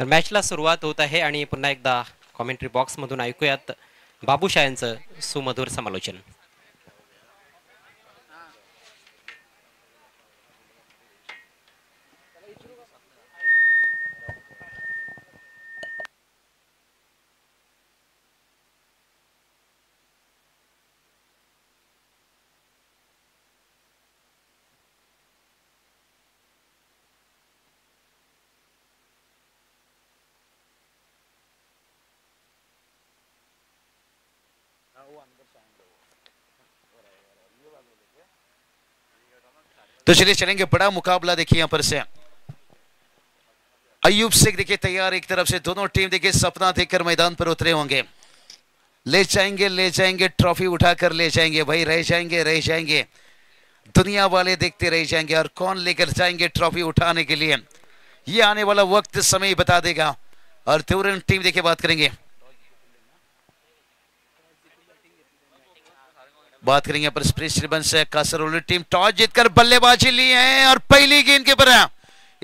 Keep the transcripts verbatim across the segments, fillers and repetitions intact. तर मॅचला सुरुवात होत आहे आणि पुन्हा एकदा कॉमेंट्री बॉक्स मधून ऐकूयात बाबूशायांचं सुमधुर समालोचन. तो चलिए चलेंगे, बड़ा मुकाबला देखिए यहां पर से. अय्यूब शेख देखिए तैयार एक तरफ से, दोनों टीम देखिए सपना देखकर मैदान पर उतरे होंगे. ले जाएंगे ले जाएंगे ट्रॉफी उठाकर ले जाएंगे भाई, रह जाएंगे रह जाएंगे, दुनिया वाले देखते रह जाएंगे. और कौन लेकर जाएंगे ट्रॉफी उठाने के लिए, ये आने वाला वक्त समय बता देगा. और त्रिवेंद्र टीम देखिए बात करेंगे बात करेंगे पर स्प्रिंट रिबन से. कासरोली टीम टॉस जीतकर बल्लेबाजी ली है और पहली गेंद के पर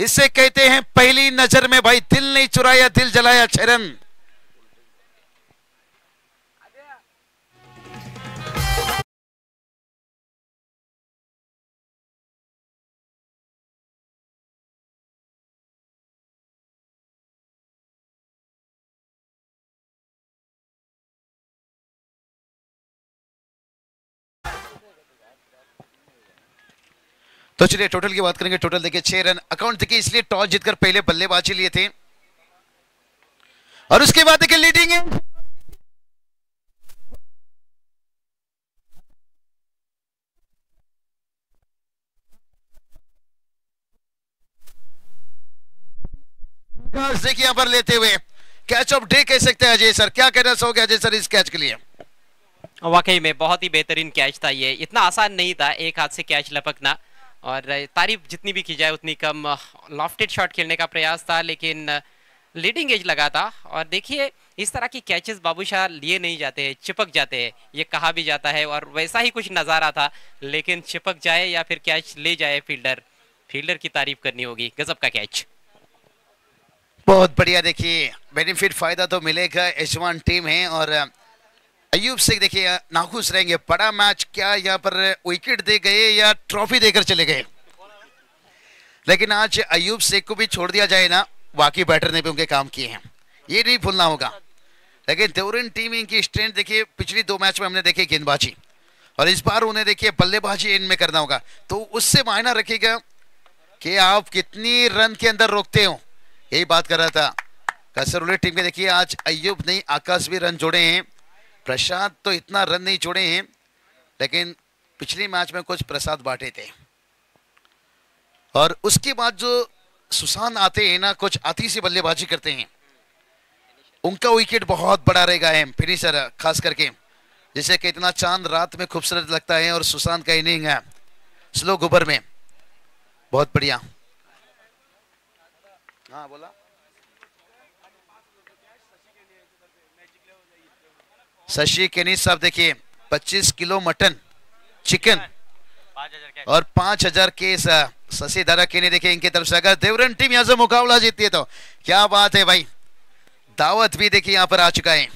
इसे कहते हैं पहली नजर में भाई दिल नहीं चुराया दिल जलाया चरण. तो चलिए टोटल की बात करेंगे. टोटल देखिए छह रन अकाउंट देखिए, इसलिए टॉस जीतकर पहले बल्लेबाजी लिए थे और उसके बाद देखिए लीडिंग है. देखिए यहां पर लेते हुए कैच ऑफ डे कह सकते हैं अजय सर, क्या कहना चाहोगे अजय सर इस कैच के लिए? वाकई में बहुत ही बेहतरीन कैच था ये, इतना आसान नहीं था एक हाथ से कैच लपकना. और तारीफ जितनी भी की जाए उतनी कम, लॉफ्टेड शॉट खेलने का प्रयास था लेकिन लीडिंग एज लगा था. और देखिए इस तरह की कैचेस बाबूशाह लिए नहीं जाते हैं, चिपक जाते हैं ये कहा भी जाता है. और वैसा ही कुछ नज़ारा था, लेकिन चिपक जाए या फिर कैच ले जाए फील्डर, फील्डर की तारीफ करनी होगी, गजब का कैच. बहुत बढ़िया देखिए, बेनिफिट फायदा तो मिलेगा, यजमान टीम है. और अय्यूब शेख देखिए नाखुश रहेंगे, बड़ा मैच क्या यहाँ पर विकेट दे गए या ट्रॉफी देकर चले गए, लेकिन आज अय्यूब शेख को भी छोड़ दिया जाए ना, बाकी बैटर ने भी उनके काम किए हैं ये नहीं भूलना होगा. लेकिन देवरिन टीम इनकी स्ट्रेंथ देखिए, पिछली दो मैच में हमने देखी गेंदबाजी और इस बार उन्हें देखिए बल्लेबाजी इनमें करना होगा. तो उससे मायना रखेगा कि आप कितनी रन के अंदर रोकते हो, यही बात कर रहा था कसरोली टीम के. देखिए आज अय्यूब नहीं आकाश भी रन जोड़े हैं, प्रसाद तो इतना रन नहीं जोड़े हैं लेकिन पिछली मैच में कुछ प्रसाद बांटे थे. और उसके बाद जो सुसान आते हैं ना, कुछ आती से बल्लेबाजी करते हैं, उनका विकेट बहुत बड़ा रहेगा है फिनिशर खास करके, जैसे कि इतना चांद रात में खूबसूरत लगता है. और सुसान का इनिंग है स्लो ओवर में, बहुत बढ़िया. हाँ बोला शशि केनी साहब देखिए पच्चीस किलो मटन चिकन और पांच हजार के शशि दारा केनी देखिए इनकी तरफ से. अगर देवरन टीम यहां से मुकाबला जीतती है तो क्या बात है भाई, दावत भी देखिए यहां पर आ चुका है.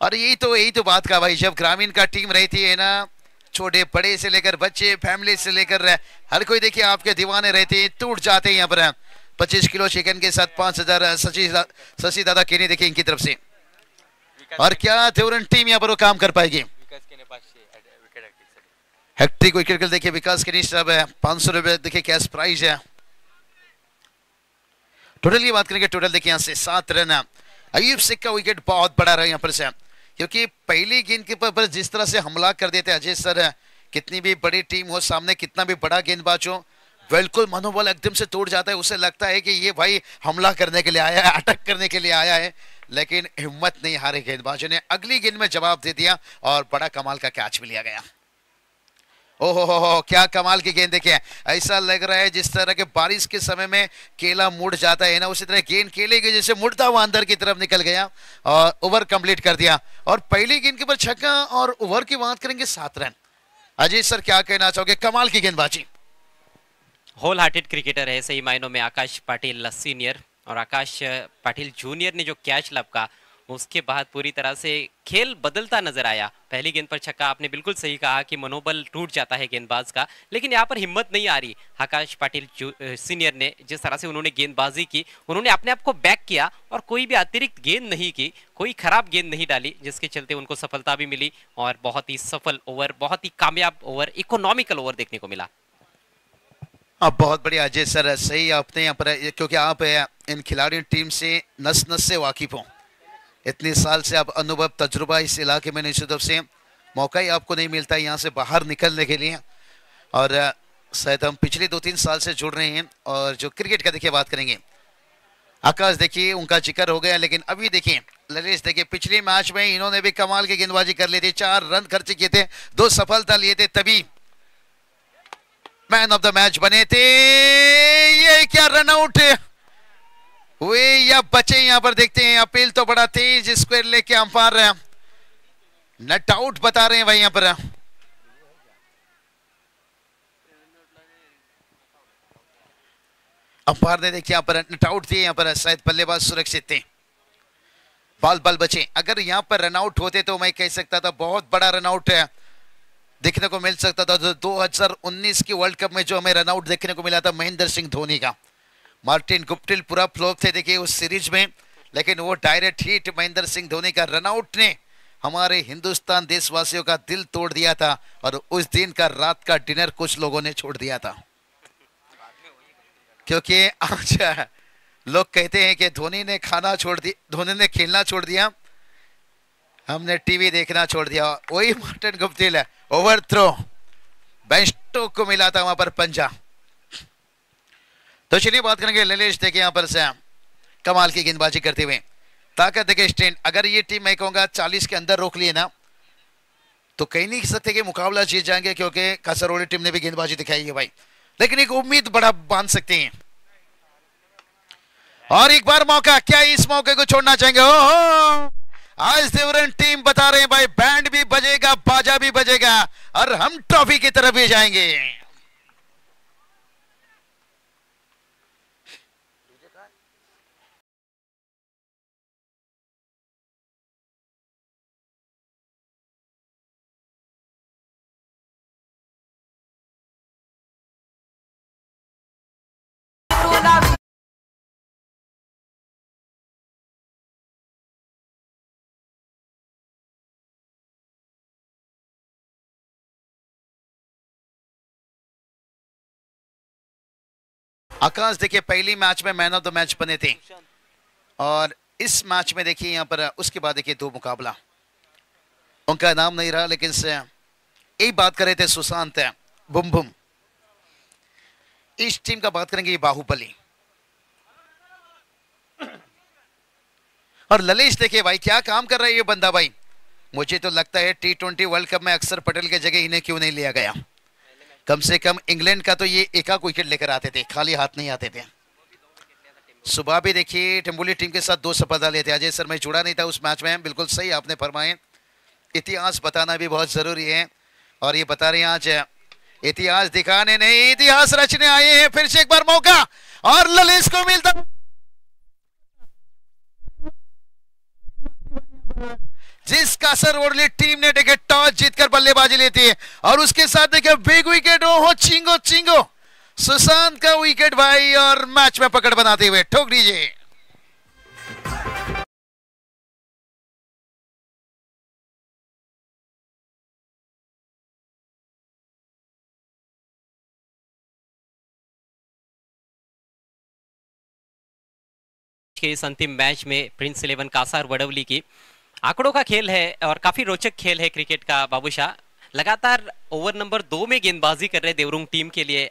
और यही तो यही तो बात का भाई, जब ग्रामीण का टीम रहती है ना, छोटे बड़े से लेकर बच्चे फैमिली से लेकर हर कोई देखिए आपके दीवाने रहते हैं, टूट जाते हैं यहाँ पर. पच्चीस किलो चिकन के साथ पांच हजार शशि दादा केनी देखिए इनकी तरफ से. और क्या देवरन टीम यहाँ पर वो काम कर पाएगी? हैट्रिक विकेट देखिए विकास केनी साहब है, पांच सौ रुपए देखिए कैश प्राइज है. टोटल की बात करेंगे. टोटल देखिए यहाँ से सात रन है. अय्यूब शेख का विकेट बहुत बड़ा रहा यहाँ पर से, क्योंकि पहली गेंद के पर जिस तरह से हमला कर देते अजय सर, कितनी भी बड़ी टीम हो सामने, कितना भी बड़ा गेंदबाज हो, बिल्कुल मनोबल एकदम से तोड़ जाता है. उसे लगता है कि ये भाई हमला करने के लिए आया है, अटैक करने के लिए आया है, लेकिन हिम्मत नहीं हारे गेंदबाजों ने, अगली गेंद में जवाब दे दिया और बड़ा कमाल का कैच भी लिया गया. ओहो हो हो क्या कमाल की गेंद देखिए, ऐसा लग रहा है जिस तरह के बारिश के समय में केला मुड़ जाता है ना, उसी तरह गेंद केले की जैसे मुड़ता हुआ अंदर की तरफ निकल गया और ओवर कंप्लीट कर दिया. और पहली गेंद के ऊपर छक्का और ओवर की बात करेंगे सात रन. अजय सर क्या कहना चाहोगे, कमाल की गेंदबाजी? होल हार्टेड क्रिकेटर है सही मायनों में आकाश पाटिल सीनियर, और आकाश पाटिल जूनियर ने जो कैच लपका उसके बाद पूरी तरह से खेल बदलता नजर आया। पहली गेंद पर छक्का, आपने बिल्कुल सही कहा कि मनोबल टूट जाता है गेंदबाज का, लेकिन यहाँ पर हिम्मत नहीं आ रही। आकाश पाटिल सीनियर ने जिस तरह से उन्होंने गेंदबाजी की, उन्होंने अपने आप को बैक किया और कोई भी अतिरिक्त गेंद नहीं की, कोई खराब गेंद नहीं डाली, जिसके चलते उनको सफलता भी मिली और बहुत ही सफल ओवर, बहुत ही कामयाब ओवर, इकोनॉमिकल ओवर देखने को मिला। आप बहुत बढ़िया अजय सर, सही आपने यहाँ पर, क्योंकि आप इन खिलाड़ियों टीम से नस नस से वाकिफ हों, इतने साल से आप अनुभव तजुर्बा इस इलाके में, निश्चित रूप से मौका ही आपको नहीं मिलता है यहाँ से बाहर निकलने के लिए। और शायद हम पिछले दो तीन साल से जुड़ रहे हैं और जो क्रिकेट का देखिए बात करेंगे, आकाश देखिए उनका जिक्र हो गया, लेकिन अभी देखिए ललेश देखिए, पिछले मैच में इन्होंने भी कमाल की गेंदबाजी कर ली थी, चार रन खर्च किए थे, दो सफलता लिए थे, तभी मैन ऑफ द मैच बने थे। ये क्या रन आउट हुए या बचे, यहां पर देखते हैं। अपील तो बड़ा तेज स्क्वायर लेके अंपायर नट आउट बता रहे हैं भाई यहां पर। अंपायर ने देखिए यहां पर नट आउट दिए, यहां पर शायद बल्लेबाज सुरक्षित थे, बाल बाल बचे। अगर यहां पर रनआउट होते तो मैं कह सकता था बहुत बड़ा रनआउट है देखने को मिल सकता था, जो दो हज़ार उन्नीस के वर्ल्ड कप में जो हमें रनआउट देखने को मिला था महेंद्र सिंह धोनी का। मार्टिन गुप्टिल पूरा फ्लॉप थे देखिए उस सीरीज में, लेकिन वो डायरेक्ट हिट महेंद्र सिंह धोनी का रनआउट ने हमारे हिंदुस्तान देशवासियों का दिल तोड़ दिया था और उस दिन का रात का डिनर कुछ लोगों ने छोड़ दिया था, क्योंकि आज लोग कहते हैं कि धोनी ने खाना छोड़ दिया, धोनी ने खेलना छोड़ दिया, हमने टीवी देखना छोड़ दिया। वही मार्टिन गुप्टिल है, ओवर थ्रो बेस्टोक को मिला था वहां पर पंजा। तो चलिए बात करेंगे ललेश देखिए यहाँ पर से कमाल की गेंदबाजी करते हुए, ताकत देखिए स्ट्रेंथ। अगर ये टीम मैं कहूँगा चालीस के अंदर रोक लिए ना तो कहीं नहीं सकते कि मुकाबला जीत जाएंगे, क्योंकि कसरोली टीम ने भी गेंदबाजी दिखाई है भाई, लेकिन एक उम्मीद बड़ा बांध सकते हैं। और एक बार मौका, क्या इस मौके को छोड़ना चाहेंगे? ओहो, आज देवरन टीम बता रहे हैं भाई, बैंड भी बजेगा, बाजा भी बजेगा और हम ट्रॉफी की तरफ भी जाएंगे। आकाश देखिए पहली मैच में मैन ऑफ द मैच बने थे और इस मैच में देखिए यहाँ पर उसके बाद देखिए दो मुकाबला उनका नाम नहीं रहा, लेकिन यही बात कर रहे थे सुशांत है बुम बुम। इस टीम का बात करेंगे ये बाहुबली और ललेश देखिए भाई क्या काम कर रहा है ये बंदा भाई। मुझे तो लगता है टी ट्वेंटी वर्ल्ड कप में अक्षर पटेल की जगह इन्हें क्यों नहीं लिया गया, कम से कम इंग्लैंड का तो ये एका विकेट लेकर आते थे, खाली हाथ नहीं आते थे। सुबह भी देखिए टिम्बुली टीम के साथ दो सफलता लेते, अजय सर मैं जुड़ा नहीं था उस मैच में, बिल्कुल सही आपने फरमाए। इतिहास बताना भी बहुत जरूरी है और ये बता रहे हैं आज इतिहास दिखाने नहीं इतिहास रचने आए हैं। फिर से एक बार मौका और ललेश को मिलता, जिस कसरवली टीम ने देखिए टॉस जीतकर बल्लेबाजी लेती है और उसके साथ देखिए बिग विकेट। ओहो चिंगो चिंगो सुशांत का विकेट भाई और मैच में पकड़ बनाते हुए ठोक दीजिए। के इस अंतिम मैच में प्रिंस इलेवन कासरवडवली की आंकड़ों का खेल है और काफी रोचक खेल है क्रिकेट का। बाबूशाह लगातार ओवर नंबर दो में गेंदबाजी कर रहे देवरुंग टीम के लिए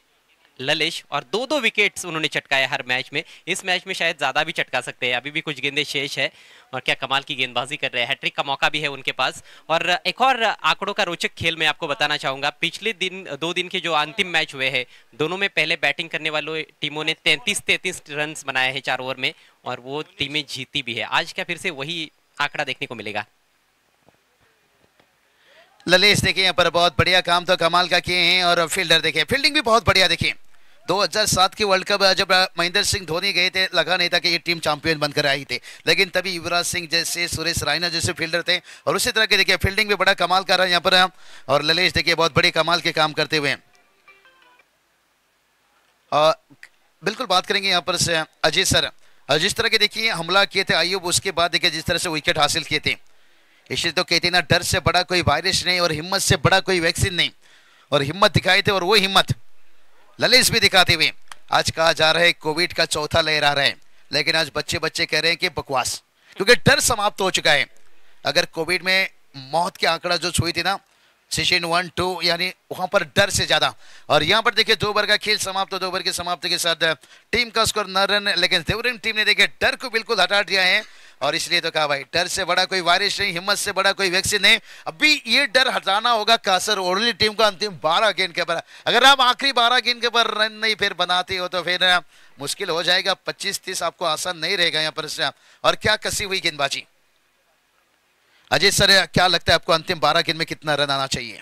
ललेश और दो दो विकेट्स उन्होंने चटकाए हर मैच में। इस मैच में शायद ज्यादा भी चटका सकते हैं, अभी भी कुछ गेंदें शेष है और क्या कमाल की गेंदबाजी कर रहे हैं, हैट्रिक का मौका भी है उनके पास। और एक और आंकड़ों का रोचक खेल मैं आपको बताना चाहूँगा, पिछले दिन दो दिन के जो अंतिम मैच हुए हैं दोनों में पहले बैटिंग करने वालों टीमों ने तैंतीस तैंतीस रन बनाए हैं चार ओवर में और वो टीमें जीती भी है। आज क्या फिर से वही आंकड़ा देखने को मिलेगा। ललेश देखिए यहाँ पर बहुत बढ़िया काम तो कमाल का किए हैं और फील्डर देखिए फील्डिंग भी बहुत बढ़िया देखिए, दो हज़ार सात के वर्ल्ड कप जब महेंद्र सिंह धोनी गए थे, लगा नहीं था कि ये टीम चैंपियन बनकर आई थी, लेकिन तभी युवराज सिंह जैसे, सुरेश रायना जैसे फील्डर थे और उसी तरह के देखिए फील्डिंग में बड़ा कमाल कर रहा है यहाँ पर हम, और ललेश देखिए बहुत बड़े कमाल के काम करते हुए। और बिल्कुल बात करेंगे यहाँ पर से अजय सर, जिस तरह के देखिए हमला किए थे अय्यूब, उसके बाद देखिए जिस तरह से विकेट हासिल किए थे, इसलिए तो कहते ना डर से बड़ा कोई वायरस नहीं और हिम्मत से बड़ा कोई वैक्सीन नहीं, और हिम्मत दिखाए थे और वो हिम्मत ललित भी दिखाते हुए। आज कहा जा रहा है कोविड का चौथा लहर आ रहा है, लेकिन आज बच्चे बच्चे कह रहे हैं कि बकवास, क्योंकि डर समाप्त हो चुका है। अगर कोविड में मौत के आंकड़ा जो छुई थी ना सेशन वन टू, यानी वहां पर डर से ज्यादा, और यहां पर देखिए दो ओवर का खेल समाप्त, दो ओवर के समाप्ति के साथ टीम का स्कोर नौ रन, लेकिन देवरंग टीम ने देखिए डर को बिल्कुल हटा दिया है, और इसलिए तो कहा भाई डर से बड़ा कोई वायरस नहीं, हिम्मत से बड़ा कोई वैक्सीन नहीं। अभी ये डर हटाना होगा कासरओली टीम का अंतिम बारह गेंद के पर, अगर आप आखिरी बारह गेंद के पर रन नहीं फिर बनाते हो तो फिर मुश्किल हो जाएगा, पच्चीस तीस आपको आसान नहीं रहेगा यहाँ पर। और क्या कसी हुई गेंदबाजी अजय सर, क्या लगता है आपको अंतिम बारह गेंद में कितना रन आना चाहिए?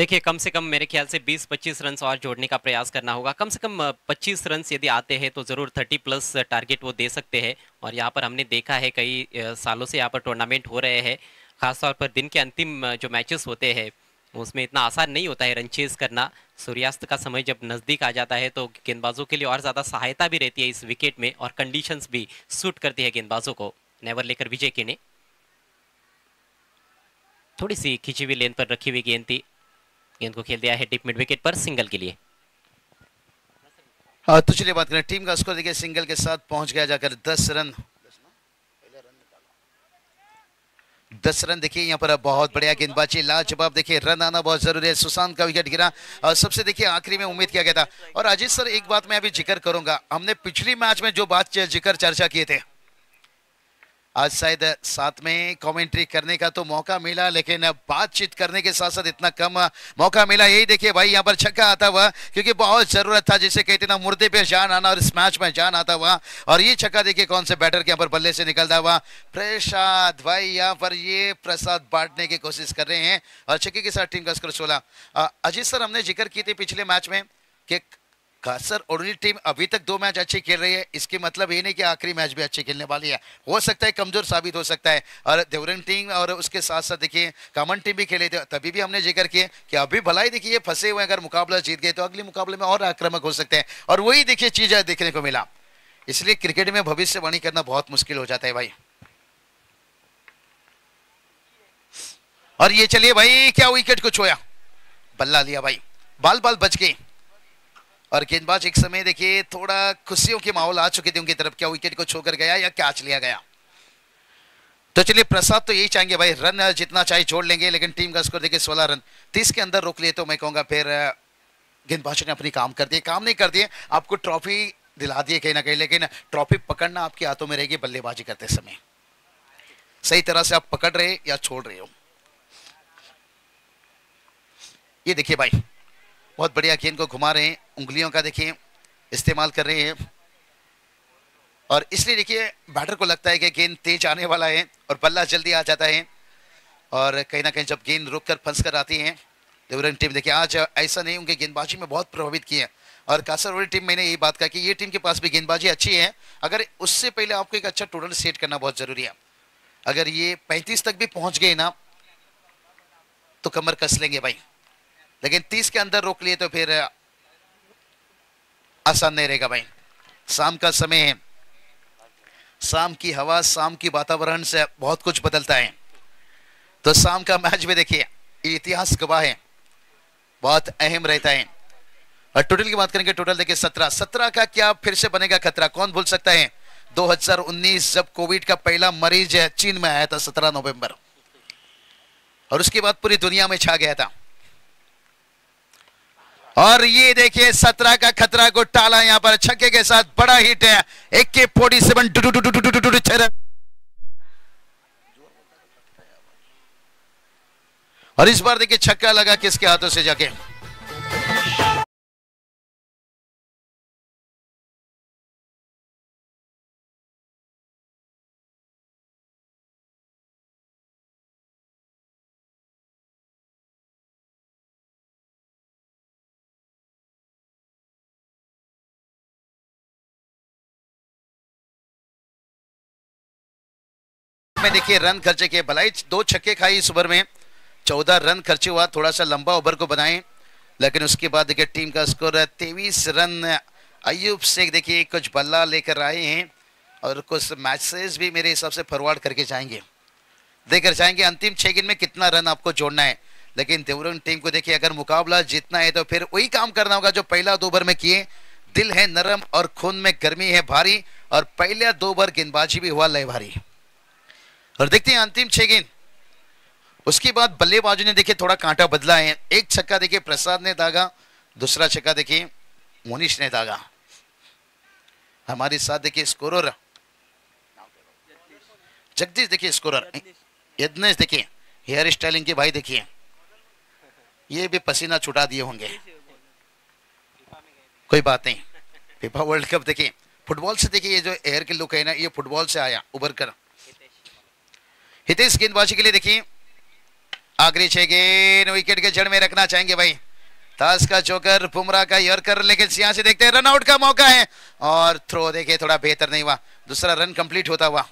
देखिए कम से कम मेरे ख्याल से बीस पच्चीस रन और जोड़ने का प्रयास करना होगा, कम से कम पच्चीस रन यदि आते हैं तो ज़रूर तीस प्लस टारगेट वो दे सकते हैं। और यहाँ पर हमने देखा है कई सालों से यहाँ पर टूर्नामेंट हो रहे हैं, खासतौर पर दिन के अंतिम जो मैचेस होते हैं उसमें इतना आसान नहीं होता है रन चेज करना। सूर्यास्त का समय जब नज़दीक आ जाता है तो गेंदबाजों के लिए और ज़्यादा सहायता भी रहती है इस विकेट में, और कंडीशंस भी सूट करती है गेंदबाजों को। नेवर लेकर विजय केने, थोड़ी सी खिंची हुई लेन पर रखी हुई गेंद थी, गेंद को खेल दिया है डीप मिड विकेट पर सिंगल के लिए। हाँ तो चलिए बात करें टीम का स्कोर, देखिए सिंगल के साथ पहुंच गया जाकर दस रन, दस रन देखिए यहाँ पर बहुत बढ़िया गेंदबाजी, लाजवाब देखिए रन आना बहुत जरूरी है। सुशांत का विकेट गिरा और सबसे देखिए आखिरी में उम्मीद किया गया था। और अजीत सर एक बात मैं अभी जिक्र करूंगा, हमने पिछली मैच में जो बात जिक्र चर्चा किए थे, आज शायद साथ में कमेंट्री करने का तो मौका मिला लेकिन बातचीत करने के साथ साथ इतना कम मौका मिला। यही देखिए भाई यहाँ पर छक्का आता हुआ, क्योंकि बहुत जरूरत था, जिसे कहते ना मुर्दे पे जान आना, और इस मैच में जान आता हुआ। और ये छक्का देखिए कौन से बैटर के यहाँ पर बल्ले से निकलता हुआ, प्रसाद भाई यहाँ पर ये प्रसाद बांटने की कोशिश कर रहे हैं, और छक्के के साथ टीम का स्कोर सोलह। अजीत सर हमने जिक्र की थी पिछले मैच में कि कासरओली टीम अभी तक दो मैच अच्छे खेल रही है, इसके मतलब ये नहीं कि आखिरी मैच भी अच्छे खेलने वाली है, हो सकता है कमजोर साबित हो सकता है। और देवरंग टीम और उसके साथ साथ देखिए कॉमन टीम भी खेले थे, तभी भी हमने जिक्र किए कि अभी भलाई देखिए फंसे हुए, अगर मुकाबला जीत गए तो अगले मुकाबले में और आक्रामक हो सकते हैं, और वही देखिए चीज देखने को मिला। इसलिए क्रिकेट में भविष्यवाणी करना बहुत मुश्किल हो जाता है भाई। और ये चलिए भाई क्या विकेट को छोया, बल्ला लिया भाई, बाल बाल बच गई, और गेंदबाज एक समय देखिए थोड़ा खुशियों के माहौल आ चुके थे उनकी तरफ। क्या विकेट को छोकर गया या कैच लिया गया? तो चलिए प्रसाद तो यही चाहेंगे भाई, रन जितना चाहिए जोड़ लेंगे, लेकिन टीम का स्कोर देखिए सोलह रन, तीस के अंदर रोक लिए तो मैं कहूंगा फिर गेंदबाजों ने अपनी काम कर दिए, काम नहीं कर दिए आपको ट्रॉफी दिला दिए कहीं ना कहीं, लेकिन ट्रॉफी पकड़ना आपके हाथों में रहेगी। बल्लेबाजी करते समय सही तरह से आप पकड़ रहे या छोड़ रहे हो। ये देखिए भाई बहुत बढ़िया गेंद को घुमा रहे हैं, उंगलियों का देखिए इस्तेमाल कर रहे हैं, और इसलिए देखिए बैटर को लगता है कि गेंद तेज आने वाला है और बल्ला जल्दी आ जाता है, और कहीं ना कहीं जब गेंद रुककर फंस कर आती है देवरंग टीम देखिए आज ऐसा नहीं, उनके गेंदबाजी में बहुत प्रभावित किए। और कासरओली टीम मैंने यही बात कहा कि ये टीम के पास भी गेंदबाजी अच्छी है, अगर उससे पहले आपको एक अच्छा टोटल सेट करना बहुत जरूरी है। अगर ये पैंतीस तक भी पहुंच गए ना तो कमर कस लेंगे भाई, लेकिन तीस के अंदर रोक लिए तो फिर आसान नहीं रहेगा भाई। शाम का समय है, शाम की हवा, शाम की वातावरण से बहुत कुछ बदलता है, तो शाम का मैच भी देखिए इतिहास गवाह है, बहुत अहम रहता है। और टोटल की बात करेंगे, टोटल देखिए सत्रह, सत्रह का क्या फिर से बनेगा खतरा, कौन भूल सकता है दो हज़ार उन्नीस जब कोविड का पहला मरीज चीन में आया था सत्रह नवंबर, और उसके बाद पूरी दुनिया में छा गया था। और ये देखिए सत्रह का खतरा को टाला यहां पर छक्के के साथ, बड़ा हिट है एक के फोर्टी सेवन। और इस बार देखिए छक्का लगा किसके हाथों से जाके, में देखिए रन खर्चे के भलाई दो छक्के खाई इस ओवर में, चौदह रन खर्चे हुआ, थोड़ा सा लंबा ओवर को बनाए, लेकिन उसके बाद देखिए टीम का स्कोर तेईस रन। अय्यूब शेख देखिए कुछ बल्ला लेकर आए हैं और कुछ मैचेस भी मेरे हिसाब से फॉरवर्ड करके जाएंगे, देकर जाएंगे अंतिम छह गेंद में कितना रन आपको जोड़ना है। लेकिन देवरंग टीम को देखिए अगर मुकाबला जीतना है तो फिर वही काम करना होगा जो पहला दो ओवर में किए। दिल है नरम और खून में गर्मी है भारी, और पहले दो ओवर गेंदबाजी भी हुआ लय भारी। और देखते हैं अंतिम छह गेंद, उसके बाद बल्लेबाजों ने देखिए थोड़ा कांटा बदला है। एक छक्का देखिए प्रसाद ने दागा, दूसरा छक्का देखिए मोनिश ने दागा। हमारे साथ देखिए स्कोरर जगदीश, देखिए स्कोरर यज्ञेश, देखिए हेयर स्टाइलिंग के भाई देखिए ये भी पसीना छुटा दिए होंगे, कोई बात नहीं। फीफा वर्ल्ड कप देखिए फुटबॉल से देखिए ये जो एयर के लुक है ना, ये फुटबॉल से आया उभर कर। हितेश गेंदबाजी के लिए देखिए आखिरी छह गेंद विकेट के जड़ में रखना चाहेंगे भाई। ताश का चौकर, बुमराह का यॉर्कर, लेकिन यहाँ से देखते हैं रनआउट का मौका है और थ्रो देखिए थोड़ा बेहतर नहीं हुआ, दूसरा रन कंप्लीट होता हुआ।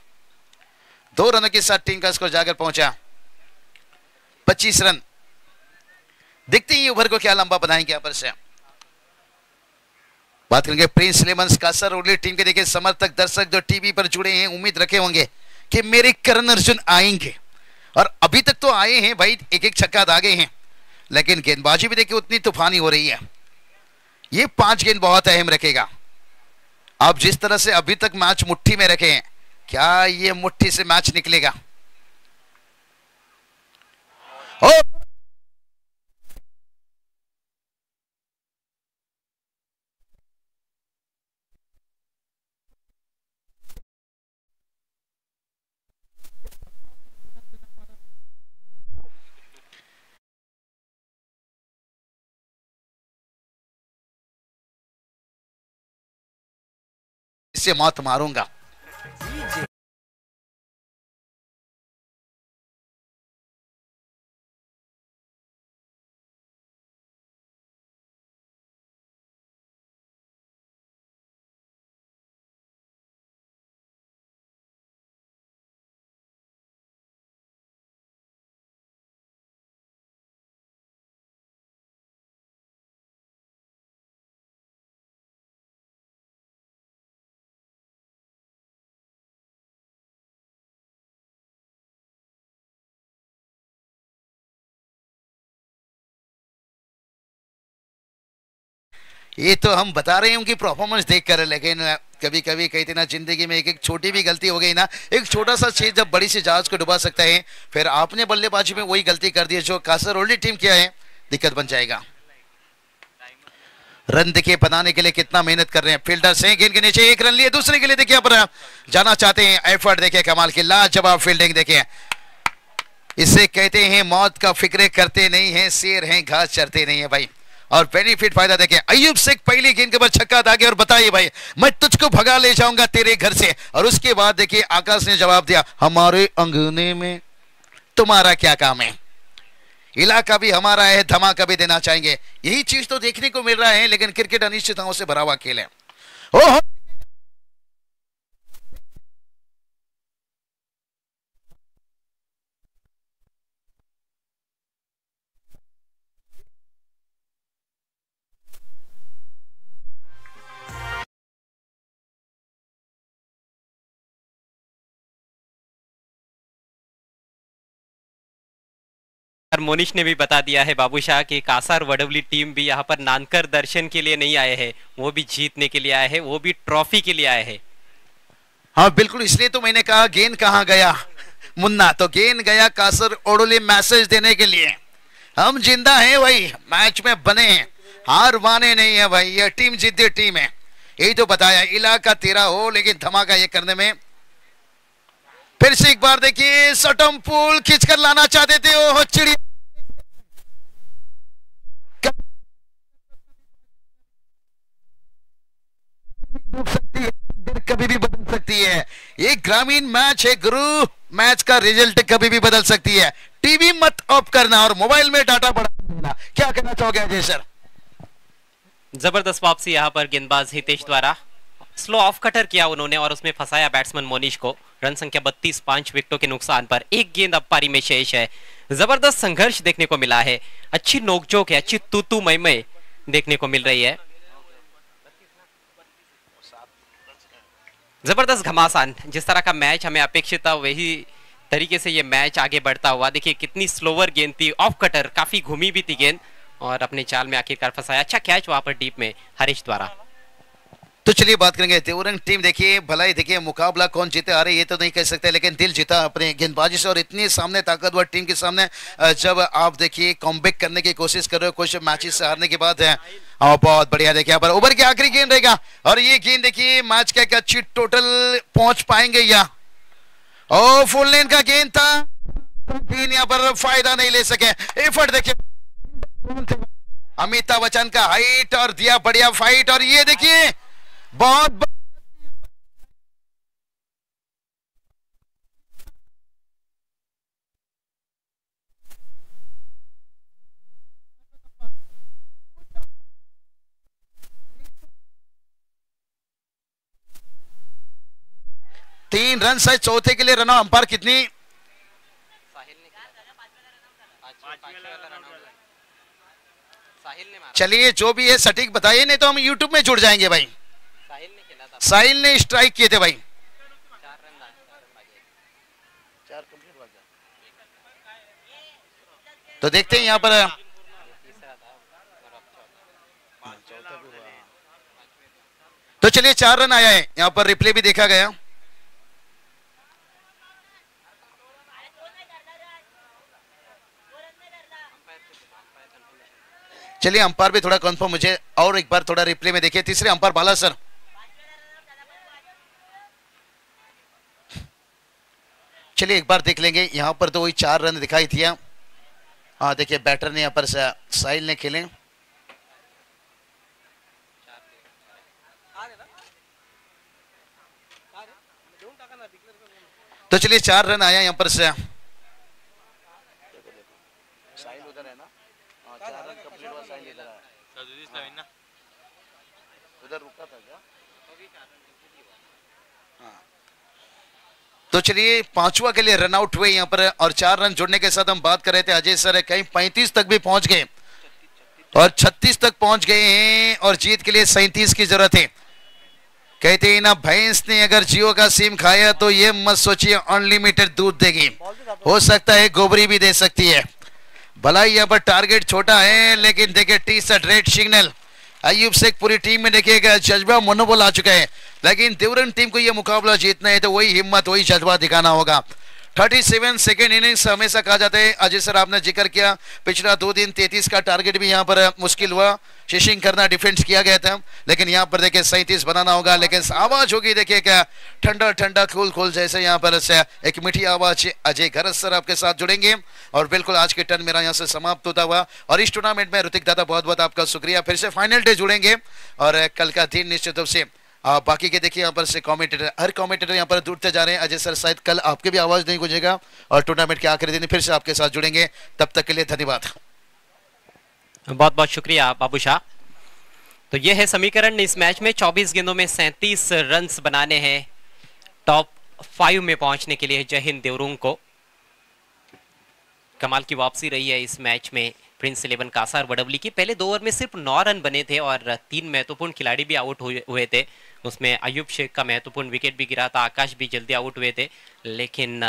दो रनों के साथ टीम का स्कोर जाकर पहुंचा पच्चीस रन। देखते हैं ओवर को क्या लंबा बनाएंगे। यहाँ पर से बात करेंगे प्रिंस इलेवन कासरवली टीम के देखिए समर्थक दर्शक जो टीवी पर जुड़े हैं, उम्मीद रखे होंगे कि मेरे करण अर्जुन आएंगे, और अभी तक तो आए हैं भाई, एक एक छक्का दागे हैं, लेकिन गेंदबाजी भी देखिए उतनी तूफानी हो रही है। ये पांच गेंद बहुत अहम रखेगा। आप जिस तरह से अभी तक मैच मुट्ठी में रखे हैं, क्या ये मुट्ठी से मैच निकलेगा? ओ से मौत मारूंगा। ये तो हम बता रहे हैं उनकी परफॉर्मेंस देखकर, लेकिन कभी कभी कहते ना जिंदगी में एक एक छोटी भी गलती हो गई ना, एक छोटा सा चीज जब बड़ी सी जहाज को डुबा सकता है। फिर आपने बल्लेबाजी में वही गलती कर दी है जो कासरवली टीम किया है, दिक्कत बन जाएगा। रन देखिए बनाने के लिए कितना मेहनत कर रहे हैं फील्डर से। गेंद के नीचे एक रन लिए, दूसरे के लिए देखिए पर जाना चाहते हैं। एफर्ट देखिए कमाल की, लाजवाब फील्डिंग देखिए। इससे कहते हैं मौत का फिक्र करते नहीं है, शेर है घास चरते नहीं है भाई। और बेनिफिट फायदा देखें, अय्यूब शेख पहली गेंद के बाद छक्का दागे और बताइए भाई मैं तुझको भगा ले जाऊंगा तेरे घर से। और उसके बाद देखिए आकाश ने जवाब दिया, हमारे अंगने में तुम्हारा क्या काम है, इलाका भी हमारा है, धमाका भी देना चाहेंगे। यही चीज तो देखने को मिल रहा है, लेकिन क्रिकेट अनिश्चितताओं से भरा हुआ खेल है। ओहो मोनिश ने भी बता दिया है बाबू शाह की कासरवडवली टीम भी यहाँ पर नानकर दर्शन के लिए नहीं आए हैं, वो भी जीतने के लिए आए हैं, वो भी ट्रॉफी के लिए आए हैं। हाँ बिल्कुल, इसलिए तो मैंने कहा गेंद कहाँ गया मुन्ना, तो गेंद गया कासरवडवली मैसेज देने के लिए। हम जिंदा हैं भाई, मैच में बने हैं, हार माने नहीं है भाई, यह टीम जिद्दी टीम है। यही तो बताया, इलाका तेरा हो लेकिन धमाका ये करने में। फिर से एक बार देखिए सटम पुल खींचकर लाना चाहते थे। ओह चिड़िया डूब सकती है, दिन कभी भी बदल सकती है। ये ग्रामीण मैच है गुरु, मैच का रिजल्ट कभी भी बदल सकती है। टीवी मत ऑफ करना और मोबाइल में डाटा बढ़ा देना। क्या कहना चाहोगे अजय सर? जबरदस्त वापसी यहाँ पर गेंदबाज हितेश द्वारा। स्लो ऑफ कटर किया उन्होंने और उसमें फंसाया बैट्समैन मोनीश को। रन संख्या बत्तीस, पांच विकेटों के नुकसान पर। एक गेंद अब पारी में शेष है। जबरदस्त संघर्ष देखने को मिला है, अच्छी नोकझोंक है, अच्छी तूतू मैमय देखने को मिल रही है, जबरदस्त घमासान। जिस तरह का मैच हमें अपेक्षित था वही तरीके से ये मैच आगे बढ़ता हुआ। देखिए कितनी स्लोवर गेंद थी, ऑफ कटर, काफी घूमी भी थी गेंद और अपने चाल में आखिरकार फंसाया। अच्छा कैच वहां पर डीप में हरीश द्वारा। तो चलिए बात करेंगे देवरंग टीम। देखिए भलाई, देखिए मुकाबला कौन जीते आ रही है ये तो नहीं कह सकते, लेकिन दिल जीता अपने गेंदबाजी से। और इतनी सामने ताकतवर टीम के सामने जब आप देखिए कॉम्बैक करने की कोशिश कर रहे हो कुछ मैचेस से हारने के बाद है, और बहुत बढ़िया। देखिए यहाँ पर ओवर के आखिरी गेंद रहेगा और ये गेंद देखिए मैच का अच्छी टोटल पहुंच पाएंगे यहाँ। और फुल लेन का गेंद था, गेंद यहाँ पर फायदा नहीं ले सके। एफर्ट देखिए अमिताभ बच्चन का, हाइट और दिया बढ़िया फाइट। और ये देखिए बहुत तीन रन से चौथे के लिए रन आउट। अंपायर कितनी साहिल ने किया। चलिए जो भी है सटीक बताइए, नहीं तो हम YouTube में जुड़ जाएंगे भाई। साहिल ने खेला था, साहिल ने स्ट्राइक किए थे भाई। चार रन चार कंप्लीट हो गया। तो देखते हैं यहाँ पर तो चलिए चार रन आया है। यहाँ पर रिप्ले भी देखा गया। चलिए अंपायर भी थोड़ा कंफर्म मुझे और एक बार थोड़ा रिप्ले में देखिए। तीसरे अंपायर बाला सर। चलिए एक बार देख लेंगे। यहां पर तो वही चार रन दिखाई दिया। हाँ देखिए बैटर ने यहाँ पर साहिल ने खेले। तो चलिए चार रन आया यहाँ पर से। तो चलिए पांचवा के लिए रन आउट हुए यहाँ पर और चार रन जुड़ने के साथ। हम बात कर रहे थे अजय सर कहीं पैंतीस तक भी पहुंच गए और छत्तीस तक पहुंच गए हैं और जीत के लिए सैंतीस की जरूरत है। कहते हैं ना भैंस ने अगर जियो का सिम खाया तो ये मत सोचिए अनलिमिटेड दूध देगी, हो सकता है गोबरी भी दे सकती है। भला यहाँ पर टारगेट छोटा है लेकिन देखिए टी शर्ट रेड सिग्नल अय्यूब शेख पूरी टीम में देखिएगा जज्बा मनोबल आ चुका है। लेकिन देवरंग टीम को यह मुकाबला जीतना है तो वही हिम्मत वही जज्बा दिखाना होगा। सैंतीसवीं सेकेंड इनिंग्स हमेशा कहा जाता है, अजय सर आपने जिक्र किया पिछला दो दिन तैंतीस का टारगेट भी यहाँ पर मुश्किल हुआ, शिशिंग करना डिफेंस किया गया था, लेकिन यहाँ पर देखिए सैंतीस बनाना होगा। लेकिन आवाज होगी देखिए क्या ठंडा ठंडा खोल खोल जैसे यहाँ पर एक मीठी आवाज। अजय घरत सर आपके साथ जुड़ेंगे और बिल्कुल आज के टर्न मेरा यहाँ से समाप्त होता हुआ। और इस टूर्नामेंट में रुतिक दादा बहुत बहुत आपका शुक्रिया। फिर से फाइनल डे जुड़ेंगे और कल का दिन निश्चित रूप से आ, बाकी के देखिए यहाँ पर से कमेंटेटर हर कमेंटेटर यहाँ पर दूरते जा रहे हैं। अजय सर शायद कल आपके भी आवाज नहीं गुंजेगा और टूर्नामेंट के आखिरी दिन फिर से आपके साथ जुड़ेंगे। तब तक के लिए धन्यवाद, बहुत बहुत शुक्रिया बाबू शाह। तो ये है समीकरण इस मैच में। चौबीस गेंदों में सैंतीस रन बनाने हैं टॉप फाइव में पहुंचने के लिए। जय हिंद देवरंग को। कमाल की वापसी रही है इस मैच में प्रिंस इलेवन कासरवडवली की। पहले दो ओवर में सिर्फ नौ रन बने थे और तीन महत्वपूर्ण खिलाड़ी भी आउट हुए थे, उसमें अय्यूब शेख का महत्वपूर्ण विकेट भी गिरा था, आकाश भी जल्दी आउट हुए थे, लेकिन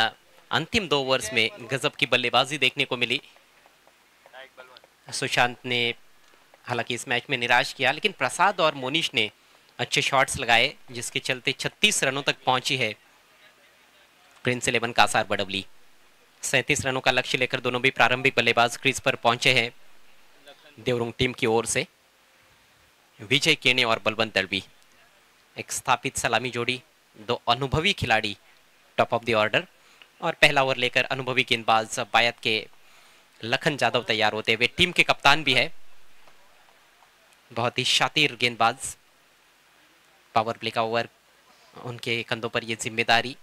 अंतिम दो ओवर्स में गजब की बल्लेबाजी देखने को मिली। सुशांत ने हालांकि इस मैच में निराश किया, लेकिन प्रसाद और मोनीश ने अच्छे शॉट्स लगाए जिसके चलते छत्तीस रनों तक पहुंची है प्रिंस इलेवन कासरवडवली। सैंतीस रनों का लक्ष्य लेकर दोनों भी प्रारंभिक बल्लेबाज क्रीज पर पहुंचे हैं देवरंग टीम की ओर से, विजय केने और बलवंत दलवी। एक स्थापित सलामी जोड़ी, दो अनुभवी खिलाड़ी टॉप ऑफ द ऑर्डर। और पहला ओवर लेकर अनुभवी गेंदबाज बायत के लखन जाधव तैयार होते हुए, टीम के कप्तान भी है, बहुत ही शातिर गेंदबाज। पावर प्ले का ओवर उनके कंधों पर यह जिम्मेदारी।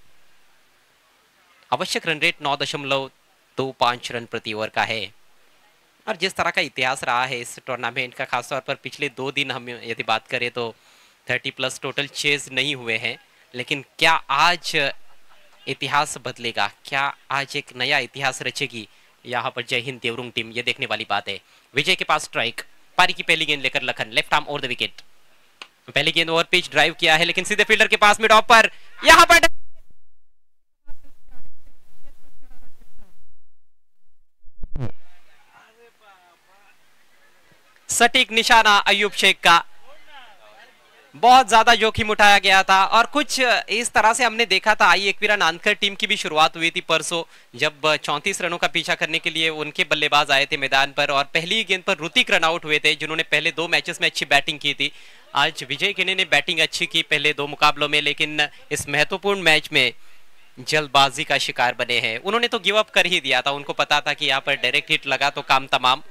आवश्यक रन रेट नौ दशमलव दो पाँच रन प्रति ओवर का है। और जिस तरह का इतिहास रहा है इस टूर्नामेंट का, खासतौर पर पिछले दो दिन हम यदि बात करें तो थर्टी प्लस टोटल चेज नहीं हुए हैं, लेकिन क्या आज इतिहास बदलेगा, क्या आज एक नया इतिहास रचेगी यहाँ पर जय हिंद देवरुंग टीम, ये देखने वाली बात है। विजय के पास स्ट्राइक, पारी की पहली गेंद लेकर Lakhan, left arm over the wicket, पहली गेंद ओवर पिच, ड्राइव किया है लेकिन सीधे फील्डर के पास में टॉप पर, यहाँ पर सटीक निशाना अय्यूब शेख का, बहुत ज्यादा जोखिम उठाया गया था और कुछ इस तरह से हमने देखा था आई एकवीरा नानकर टीम की भी शुरुआत हुई थी परसों, जब चौंतीस रनों का पीछा करने के लिए उनके बल्लेबाज आए थे मैदान पर और पहली गेंद पर रुतिक रन आउट हुए थे, जिन्होंने पहले दो मैचेस में अच्छी बैटिंग की थी। आज विजय केने ने बैटिंग अच्छी की पहले दो मुकाबलों में, लेकिन इस महत्वपूर्ण मैच में जल्दबाजी का शिकार बने हैं। उन्होंने तो गिव अप कर ही दिया था, उनको पता था कि यहाँ पर डायरेक्ट हिट लगा तो काम तमाम,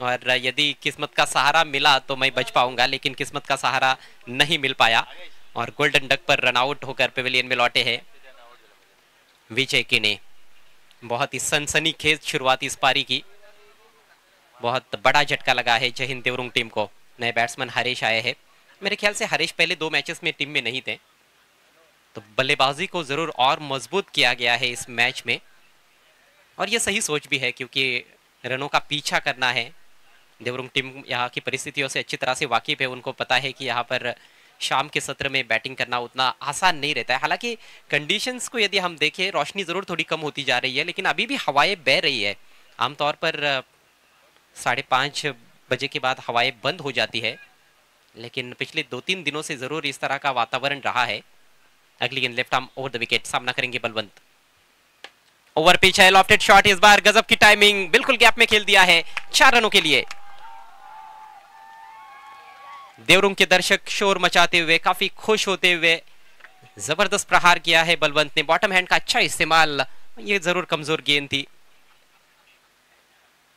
और यदि किस्मत का सहारा मिला तो मैं बच पाऊंगा, लेकिन किस्मत का सहारा नहीं मिल पाया और गोल्डन डक पर रन आउट होकर पेविलियन में लौटे हैं विजय केने। बहुत ही सनसनीखेज शुरुआत इस पारी की, बहुत बड़ा झटका लगा है जय हिंद देवरुंग टीम को। नए बैट्समैन हरीश आए हैं, मेरे ख्याल से हरीश पहले दो मैचेस में टीम में नहीं थे, तो बल्लेबाजी को जरूर और मजबूत किया गया है इस मैच में, और यह सही सोच भी है क्योंकि रनों का पीछा करना है। देवरुंग टीम यहाँ की परिस्थितियों से अच्छी तरह से वाकिफ है, उनको पता है कि यहाँ पर शाम के सत्र में बैटिंग करना उतना आसान नहीं रहता है। हालांकि कंडीशंस को यदि हम देखें, रोशनी ज़रूर थोड़ी कम होती जा रही है, लेकिन अभी भी हवाएं बह रही है। आमतौर पर साढ़े पाँच बजे के बाद हवाएं बंद हो जाती है, लेकिन पिछले दो तीन दिनों से ज़रूर इस तरह का वातावरण रहा है। अगली गेंद left arm over the wicket, सामना करेंगे बलवंत, ओवर पिच है, लॉफ्टेड शॉट इस बार, गजब की टाइमिंग, बिल्कुल गैप में खेल दिया है चार रनों के लिए। देवरुंग के दर्शक शोर मचाते हुए, काफी खुश होते हुए जबरदस्त प्रहार किया है बलवंत ने, बॉटम हैंड का अच्छा इस्तेमाल, ये जरूर कमजोर गेंद थी,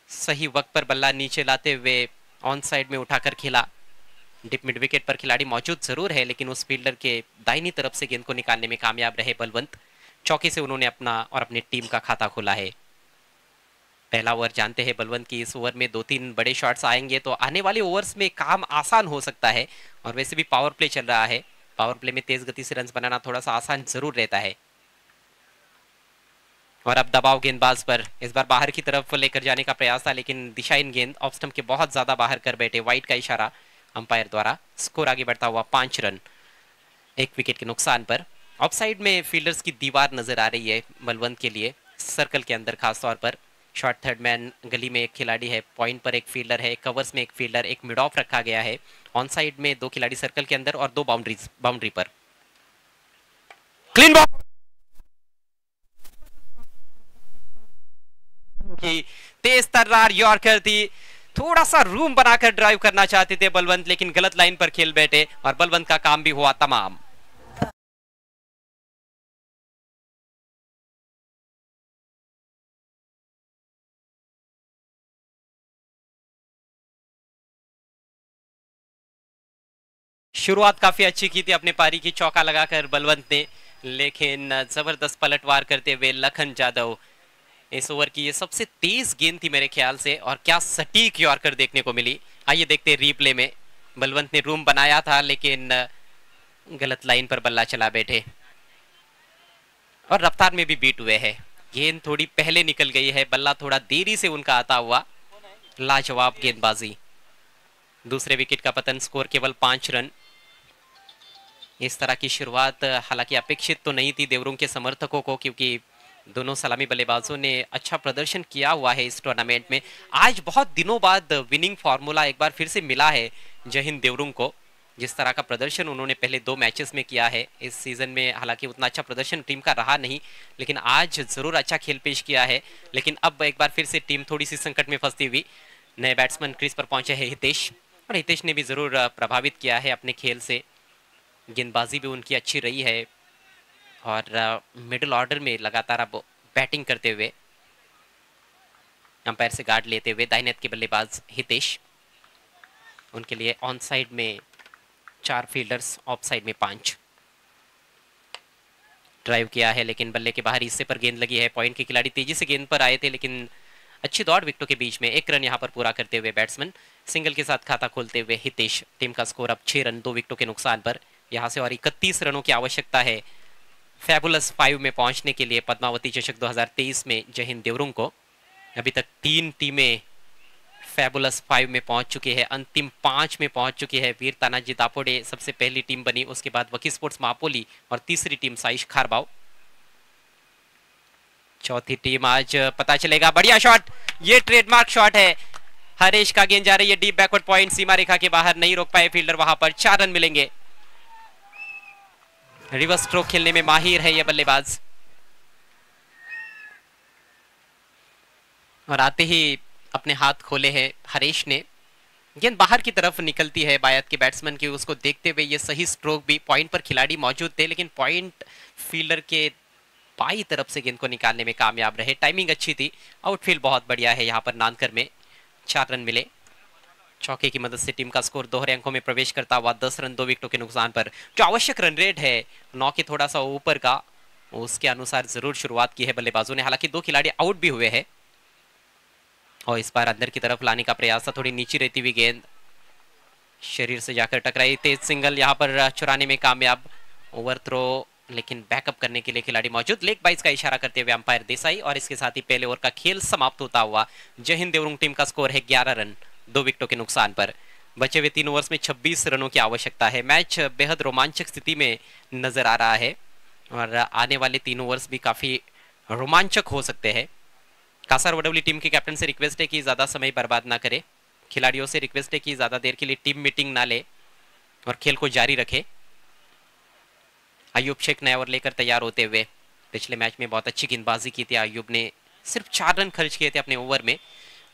सही वक्त पर बल्ला नीचे लाते हुए ऑन साइड में उठाकर खेला। डिप मिड विकेट पर खिलाड़ी मौजूद जरूर है, लेकिन उस फील्डर के दाहिनी तरफ से गेंद को निकालने में कामयाब रहे बलवंत। चौके से उन्होंने अपना और अपनी टीम का खाता खोला है। पहला ओवर, जानते हैं बलवंत की इस ओवर में दो तीन बड़े शॉट्स आएंगे तो आने वाले ओवर्स में काम आसान हो सकता है, और वैसे भी पावर प्ले चल रहा है, पावर प्ले में तेज गति से रन बनाना थोड़ा सा आसान जरूर रहता है। और अब दबाव गेंदबाज पर, इस बार बाहर की तरफ लेकर जाने का प्रयास था, लेकिन दिशाहीन गेंद ऑफ स्टंप के बहुत ज्यादा बाहर कर बैठे, वाइड का इशारा अंपायर द्वारा, स्कोर आगे बढ़ता हुआ पांच रन, एक विकेट के नुकसान पर। ऑफ साइड में फील्डर्स की दीवार नजर आ रही है बलवंत के लिए, सर्कल के अंदर खासतौर पर। शॉर्ट थर्ड मैन गली में एक खिलाड़ी है, पॉइंट पर एक फील्डर है, कवर्स में एक फील्डर, एक मिड ऑफ रखा गया है, ऑन साइड में दो खिलाड़ी सर्कल के अंदर और दो बाउंड्रीज बाउंड्री पर। क्लीन बॉल की तेज तर्रार यॉर्कर थी, थोड़ा सा रूम बनाकर ड्राइव करना चाहते थे बलवंत, लेकिन गलत लाइन पर खेल बैठे और बलवंत का काम भी हुआ तमाम। शुरुआत काफी अच्छी की थी अपने पारी की, चौका लगाकर बलवंत ने, लेकिन जबरदस्त पलटवार करते हुए लखन जाधव। इस ओवर की ये सबसे तेज गेंद थी मेरे ख्याल से, और क्या सटीक यॉर्कर देखने को मिली। आइए देखते हैं रीप्ले में। बलवंत ने रूम बनाया था, लेकिन गलत लाइन पर बल्ला चला बैठे और रफ्तार में भी बीट हुए है। गेंद थोड़ी पहले निकल गई है, बल्ला थोड़ा देरी से उनका आता हुआ, लाजवाब गेंदबाजी। दूसरे विकेट का पतन, स्कोर केवल पांच रन। इस तरह की शुरुआत हालांकि अपेक्षित तो नहीं थी देवरुंग के समर्थकों को, क्योंकि दोनों सलामी बल्लेबाजों ने अच्छा प्रदर्शन किया हुआ है इस टूर्नामेंट में। आज बहुत दिनों बाद विनिंग फार्मूला एक बार फिर से मिला है जय हिंद देवरुंग को। जिस तरह का प्रदर्शन उन्होंने पहले दो मैचेस में किया है इस सीजन में, हालांकि उतना अच्छा प्रदर्शन टीम का रहा नहीं, लेकिन आज जरूर अच्छा खेल पेश किया है। लेकिन अब एक बार फिर से टीम थोड़ी सी संकट में फंसती हुई। नए बैट्समैन क्रीज पर पहुंचे हैं हितेश, और हितेश ने भी जरूर प्रभावित किया है अपने खेल से। गेंदबाजी भी उनकी अच्छी रही है, और मिडिल ऑर्डर में लगातार अब बैटिंग करते हुए, अंपायर से गार्ड लेते हुए दाहिने हाथ के बल्लेबाज हितेश। उनके लिए ऑन साइड में चार फील्डर्स, ऑफ साइड में पांच। ड्राइव किया है, लेकिन बल्ले के बाहर हिस्से पर गेंद लगी है। पॉइंट के खिलाड़ी तेजी से गेंद पर आए थे, लेकिन अच्छी दौड़ विकेटों के बीच में एक रन यहां पर पूरा करते हुए बैट्समैन सिंगल के साथ खाता खोलते हुए हितेश। टीम का स्कोर अब छह रन दो विकेटों के नुकसान पर यहां से और इकतीस रनों की आवश्यकता है फैबुलस फाइव में पहुंचने के लिए। पद्मावती चषक दो हज़ार तेईस में जहिंद देवरुंग को अभी तक तीन टीमें फैबुलस फाइव में पहुंच चुकी है, अंतिम पांच में पहुंच चुकी है। वीर तानाजी दापोडे सबसे पहली टीम बनी, उसके बाद वकी स्पोर्ट्स महापोली और तीसरी टीम साइश खारबाव, चौथी टीम आज पता चलेगा। बढ़िया शॉट, ये ट्रेडमार्क शॉट है। हरीश का गेंद जा रही है डीप बैकवर्ड पॉइंट, सीमा रेखा के बाहर नहीं रोक पाए फील्डर, वहां पर चार रन मिलेंगे। रिवर्स स्ट्रोक खेलने में माहिर है यह बल्लेबाज और आते ही अपने हाथ खोले हैं हरीश ने। गेंद बाहर की तरफ निकलती है बायत के बैट्समैन की, उसको देखते हुए ये सही स्ट्रोक भी, पॉइंट पर खिलाड़ी मौजूद थे लेकिन पॉइंट फील्डर के बाई तरफ से गेंद को निकालने में कामयाब रहे। टाइमिंग अच्छी थी, आउटफील्ड बहुत बढ़िया है यहाँ पर। नानकर में चार रन मिले, चौके की मदद से टीम का स्कोर दोहरे अंकों में प्रवेश करता हुआ दस रन दो विकेटों के नुकसान पर। जो आवश्यक रन रेट है नौ के थोड़ा सा ऊपर का, उसके अनुसार जरूर शुरुआत की है बल्लेबाजों ने। हालांकि दो खिलाड़ी आउट भी हुए हैं और इस बार अंदर की तरफ लाने का प्रयास था, थोड़ी नीचे रहती हुई गेंद शरीर से जाकर टकराई। तेज सिंगल यहाँ पर चुराने में कामयाब, ओवर थ्रो लेकिन बैकअप करने के लिए खिलाड़ी मौजूद। लेग बाइज का इशारा करते हुए अंपायर देसाई और इसके साथ ही पहले ओवर का खेल समाप्त होता हुआ जहिंद देवरुंग टीम का स्कोर है ग्यारह रन दो विकेटों के नुकसान पर। बचे हुए तीन ओवर्स में छब्बीस रनों की आवश्यकता है। मैच बेहद रोमांचक स्थिति में नजर आ रहा है और आने वाले तीन ओवर्स भी काफी रोमांचक हो सकते हैं। कासरवडवली टीम के कैप्टन से रिक्वेस्ट है कि ज्यादा समय बर्बाद ना करे, खिलाड़ियों से रिक्वेस्ट है कि ज्यादा देर के लिए टीम मीटिंग ना ले और खेल को जारी रखे। अय्यूब शेख नया ओवर लेकर तैयार होते हुए, पिछले मैच में बहुत अच्छी गेंदबाजी की थी अय्यूब ने, सिर्फ चार रन खर्च किए थे अपने ओवर में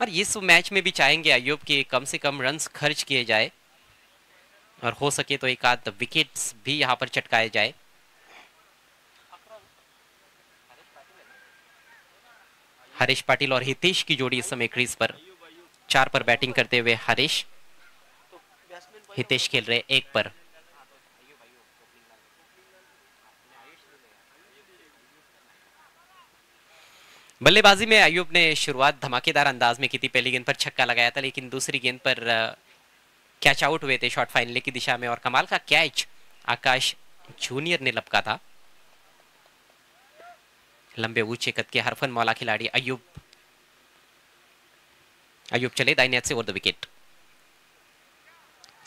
और इस मैच में भी चाहेंगे अय्यूब के कम से कम रन्स खर्च किए जाए और हो सके तो एक आध विकेट्स भी यहाँ पर चटकाए जाए। हरीश पाटिल और हितेश की जोड़ी इस समय क्रीज पर, चार पर बैटिंग करते हुए हरीश, हितेश खेल रहे एक पर। बल्लेबाजी में अय्यूब ने शुरुआत धमाकेदार अंदाज में की थी, पहली गेंद पर छक्का लगाया था लेकिन दूसरी गेंद पर कैच आउट हुए थे शॉर्ट फाइनल की दिशा में और कमाल का कैच आकाश जूनियर ने लपका था। लंबे ऊंचे कद के हरफन मौला खिलाड़ी अय्यूब, अय्यूब चले दाहिने हाथ से over the wicket,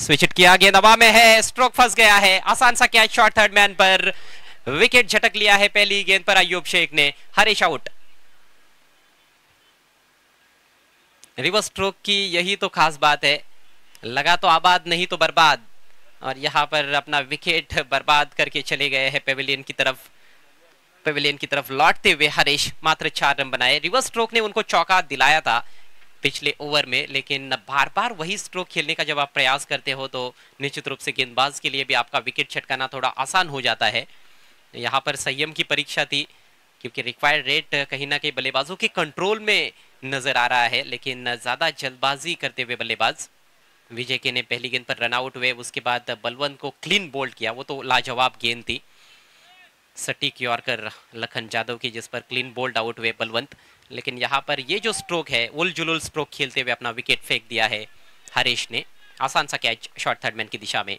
switch hit किया, गेंद हवा में है, स्ट्रोक फंस गया है, आसान सा कैच शॉर्ट थर्ड मैन पर, विकेट झटक लिया है पहली गेंद पर अय्यूब शेख ने। हरीश आउट। रिवर्स स्ट्रोक की यही तो खास बात है, लगा तो आबाद नहीं तो बर्बाद और यहाँ पर अपना विकेट बर्बाद करके चले गए हैं पेविलियन की तरफ। पेविलियन की तरफ लौटते हुए हरीश मात्र चार रन बनाए। रिवर्स स्ट्रोक ने उनको चौका दिलाया था पिछले ओवर में लेकिन बार बार वही स्ट्रोक खेलने का जब आप प्रयास करते हो तो निश्चित रूप से गेंदबाज के लिए भी आपका विकेट छटकाना थोड़ा आसान हो जाता है। यहाँ पर संयम की परीक्षा थी क्योंकि रिक्वायर्ड रेट कहीं ना कहीं बल्लेबाजों के कंट्रोल में नजर आ रहा है लेकिन ज्यादा जल्दबाजी करते हुए बल्लेबाज विजय केने पहली गेंद पर रन आउट हुए, उसके बाद बलवंत को क्लीन बोल्ड किया, वो तो लाजवाब गेंद थी सटीक यॉर्कर लखन जाधव की जिस पर क्लीन बोल्ड आउट हुए बलवंत। लेकिन यहाँ पर ये जो स्ट्रोक है उल जुलुल स्ट्रोक खेलते हुए अपना विकेट फेंक दिया है हरीश ने। आसान सा कैच शॉर्ट थर्डमैन की दिशा में।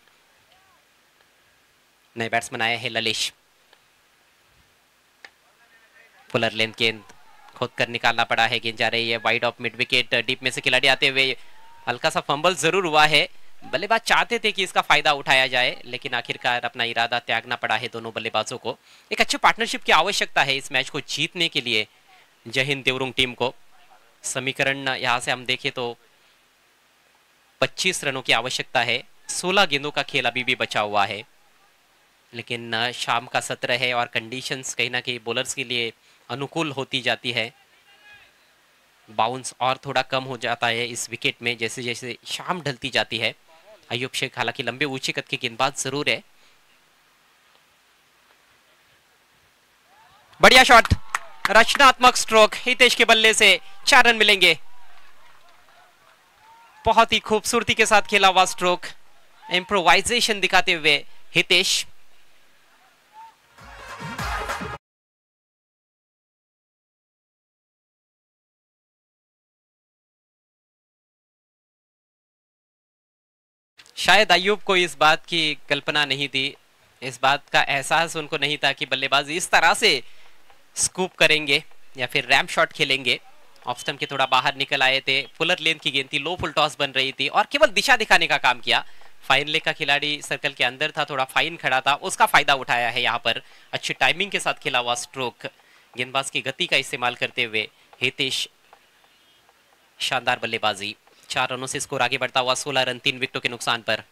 नए बैट्समैन आए हैं ललेश, पुलर लेंथ गेंद खोद कर निकालना पड़ा है, गेंद जा रही है wide of mid wicket, deep में से खिलाड़ी आते हुए हल्का सा फंबल जरूर हुआ है। बल्लेबाज चाहते थे कि इसका फायदा उठाया जाए लेकिन आखिरकार अपना इरादा त्यागना पड़ा है दोनों बल्लेबाजों को। एक अच्छे पार्टनरशिप की आवश्यकता है इस मैच को जीतने के लिए जहिंद देवरुंग टीम को। समीकरण यहाँ से हम देखें तो पच्चीस रनों की आवश्यकता है, सोलह गेंदों का खेल अभी भी बचा हुआ है लेकिन शाम का सत्र है और कंडीशंस कहीं ना कहीं बॉलर्स के लिए अनुकूल होती जाती है। बाउंस और थोड़ा कम हो जाता है इस विकेट में जैसे जैसे शाम ढलती जाती है। अय्यूब शेख हालांकि लंबे ऊंचे कद की गेंदबाज जरूर है। बढ़िया शॉट, रचनात्मक स्ट्रोक हितेश के बल्ले से, चार रन मिलेंगे। बहुत ही खूबसूरती के साथ खेला हुआ स्ट्रोक, इम्प्रोवाइजेशन दिखाते हुए हितेश। शायद अय्यूब को इस बात की कल्पना नहीं थी, इस बात का एहसास उनको नहीं था कि बल्लेबाज इस तरह से स्कूप करेंगे या फिर रैंप शॉट खेलेंगे। ऑफ स्टंप के थोड़ा बाहर निकल आए थे, फुलर लेंथ की गेंद थी, लो फुल टॉस बन रही थी और केवल दिशा दिखाने का काम किया। फाइन लेग का खिलाड़ी सर्कल के अंदर था, थोड़ा फाइन खड़ा था, उसका फायदा उठाया है यहाँ पर। अच्छी टाइमिंग के साथ खेला हुआ स्ट्रोक, गेंदबाज की गति का इस्तेमाल करते हुए हितेश, शानदार बल्लेबाजी। चार रनों से स्कोर आगे बढ़ता हुआ सोलह रन तीन विकेटों के नुकसान पर।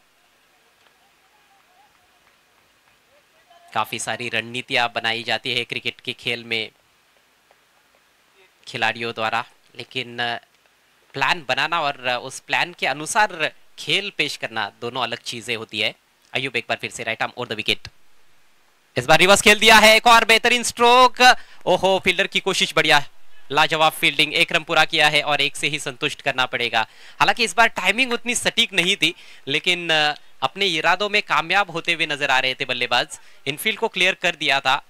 काफी सारी रणनीतियां बनाई जाती है क्रिकेट के खेल में खिलाड़ियों द्वारा, लेकिन प्लान बनाना और उस प्लान के अनुसार खेल पेश करना दोनों अलग चीजें होती है। अय्यूब एक बार फिर से राइट आर्म और द विकेट, इस बार रिवर्स खेल दिया है, एक और बेहतरीन स्ट्रोक। ओहो, फील्डर की कोशिश बढ़िया, लाजवाब फील्डिंग, एक रन पूरा किया है और एक से ही संतुष्ट करना पड़ेगा। हालांकि इस बार टाइमिंग उतनी सटीक नहीं थी, लेकिन अपने इरादों में कामयाब होते हुए नजर आ रहे थे बल्लेबाज। इनफील्ड को क्लियर कर दिया था,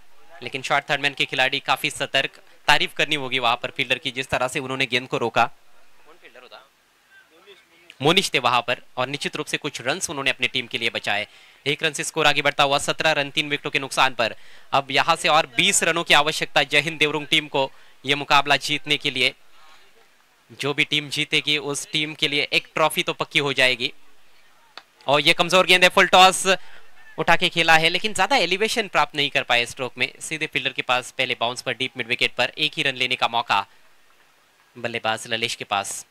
लेकिन शॉर्ट थर्डमैन के खिलाड़ी काफी सतर्क, तारीफ करनी होगी वहां पर फील्डर की, जिस तरह से उन्होंने गेंद को रोका। कौन फील्डर होता? मोनिश थे वहां पर और निश्चित रूप से कुछ रन उन्होंने अपनी टीम के लिए बचाए। एक रन से स्कोर आगे बढ़ता हुआ सत्रह रन तीन विकेटों के नुकसान पर। अब यहाँ से और बीस रनों की आवश्यकता जय हिंद देवरुंग टीम को ये मुकाबला जीतने के लिए। जो भी टीम जीतेगी उस टीम के लिए एक ट्रॉफी तो पक्की हो जाएगी। और ये कमजोर गेंद है, फुल टॉस उठा के खेला है, लेकिन ज्यादा एलिवेशन प्राप्त नहीं कर पाए स्ट्रोक में। सीधे फील्डर के पास पहले बाउंस पर डीप मिड विकेट पर। एक ही रन लेने का मौका बल्लेबाज ललेश के पास।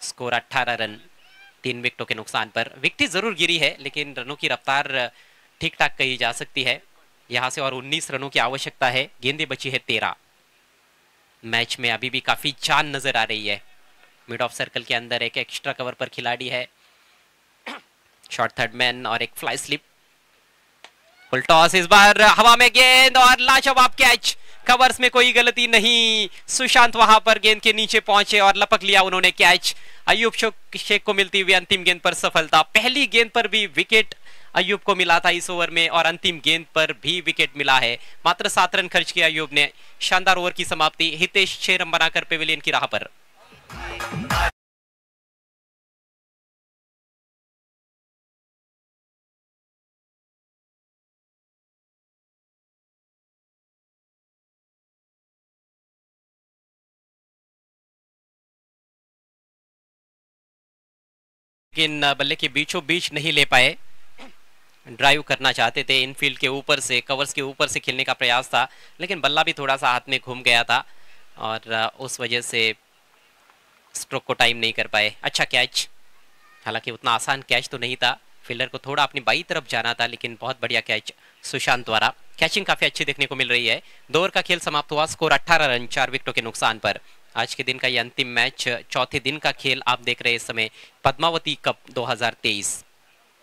स्कोर अठारह रन तीन विकेटों के नुकसान पर। विकेट जरूर गिरी है, लेकिन रनों की रफ्तार ठीक ठाक कही जा सकती है। यहाँ से और उन्नीस रनों की आवश्यकता है, गेंदें बची है तेरह। मैच में अभी भी काफी जान नजर आ रही है। मिड ऑफ सर्कल के अंदर एक एक्स्ट्रा कवर पर खिलाड़ी है, शॉर्ट थर्ड मैन और एक फ्लाई स्लिप। फुल टॉस, इस बार हवा में गेंद और लाजवाब कैच। कवर्स में कोई गलती नहीं, सुशांत वहां पर गेंद के नीचे पहुंचे और लपक लिया उन्होंने कैच। अय्यूब शेख को मिलती हुई अंतिम गेंद पर सफलता। पहली गेंद पर भी विकेट अय्यूब को मिला था इस ओवर में और अंतिम गेंद पर भी विकेट मिला है। मात्र सात रन खर्च किया अय्यूब ने। शानदार ओवर की समाप्ति, हितेश छह रन बनाकर पेविलियन की राह पर। लेकिन बल्ले के बीचों बीच नहीं ले पाए, ड्राइव करना चाहते थे इनफील्ड के ऊपर से, कवर्स के ऊपर से खेलने का प्रयास था, लेकिन बल्ला भी थोड़ा सा हाथ में घूम गया था और उस वजह से स्ट्रोक को टाइम नहीं कर पाए। अच्छा कैच, हालांकि उतना आसान कैच तो नहीं था, फील्डर को थोड़ा अपनी बाई तरफ जाना था, लेकिन बहुत बढ़िया कैच सुशांत द्वारा। कैचिंग काफ़ी अच्छी देखने को मिल रही है। दो ओवर का खेल समाप्त हुआ, स्कोर अट्ठारह रन चार विकेटों के नुकसान पर। आज के दिन का ये अंतिम मैच, चौथे दिन का खेल आप देख रहे हैं इस समय। पद्मावती कप दो हज़ार तेईस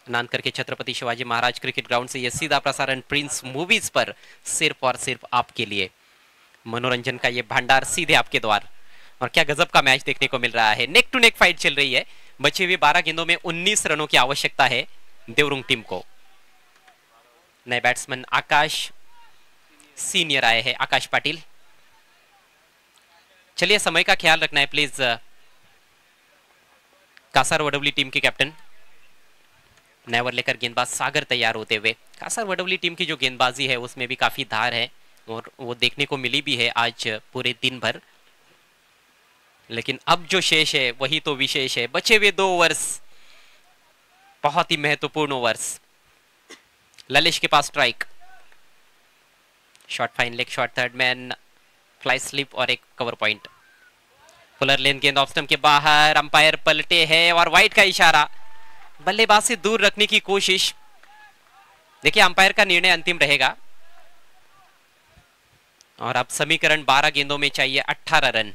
नानकर के छत्रपति शिवाजी महाराज क्रिकेट ग्राउंड से ये सीधा प्रसारण प्रिंस मूवीज पर सिर्फ और सिर्फ आपके लिए। मनोरंजन का ये भंडार सीधे आपके द्वार। और क्या गजब का मैच देखने को मिल रहा है, नेक टू नेक फाइट चल रही है। बची हुई बारह गेंदों में उन्नीस रनों की आवश्यकता है देवरुंग टीम को। नए बैट्समैन आकाश, सीनियर आए हैं आकाश पाटिल। चलिए, समय का ख्याल रखना है प्लीज। कासरवडवली टीम के कैप्टन नेवर लेकर गेंदबाज सागर तैयार होते हुए। कासरवडवली टीम की जो गेंदबाजी है उसमें भी काफी धार है और वो देखने को मिली भी है आज पूरे दिन भर। लेकिन अब जो शेष है वही तो विशेष है। बचे हुए दो ओवर्स, बहुत ही महत्वपूर्ण ओवर्स। ललेश के पास strike, short fine leg, short third man, fly slip और एक कवर पॉइंट। फुलर लेन गेंद ऑफ स्टंप के बाहर, अंपायर पलटे हैं और वाइड का इशारा, बल्लेबाज से दूर रखने की कोशिश। देखिए अंपायर का निर्णय अंतिम रहेगा। और अब समीकरण बारह गेंदों में चाहिए अठारह रन,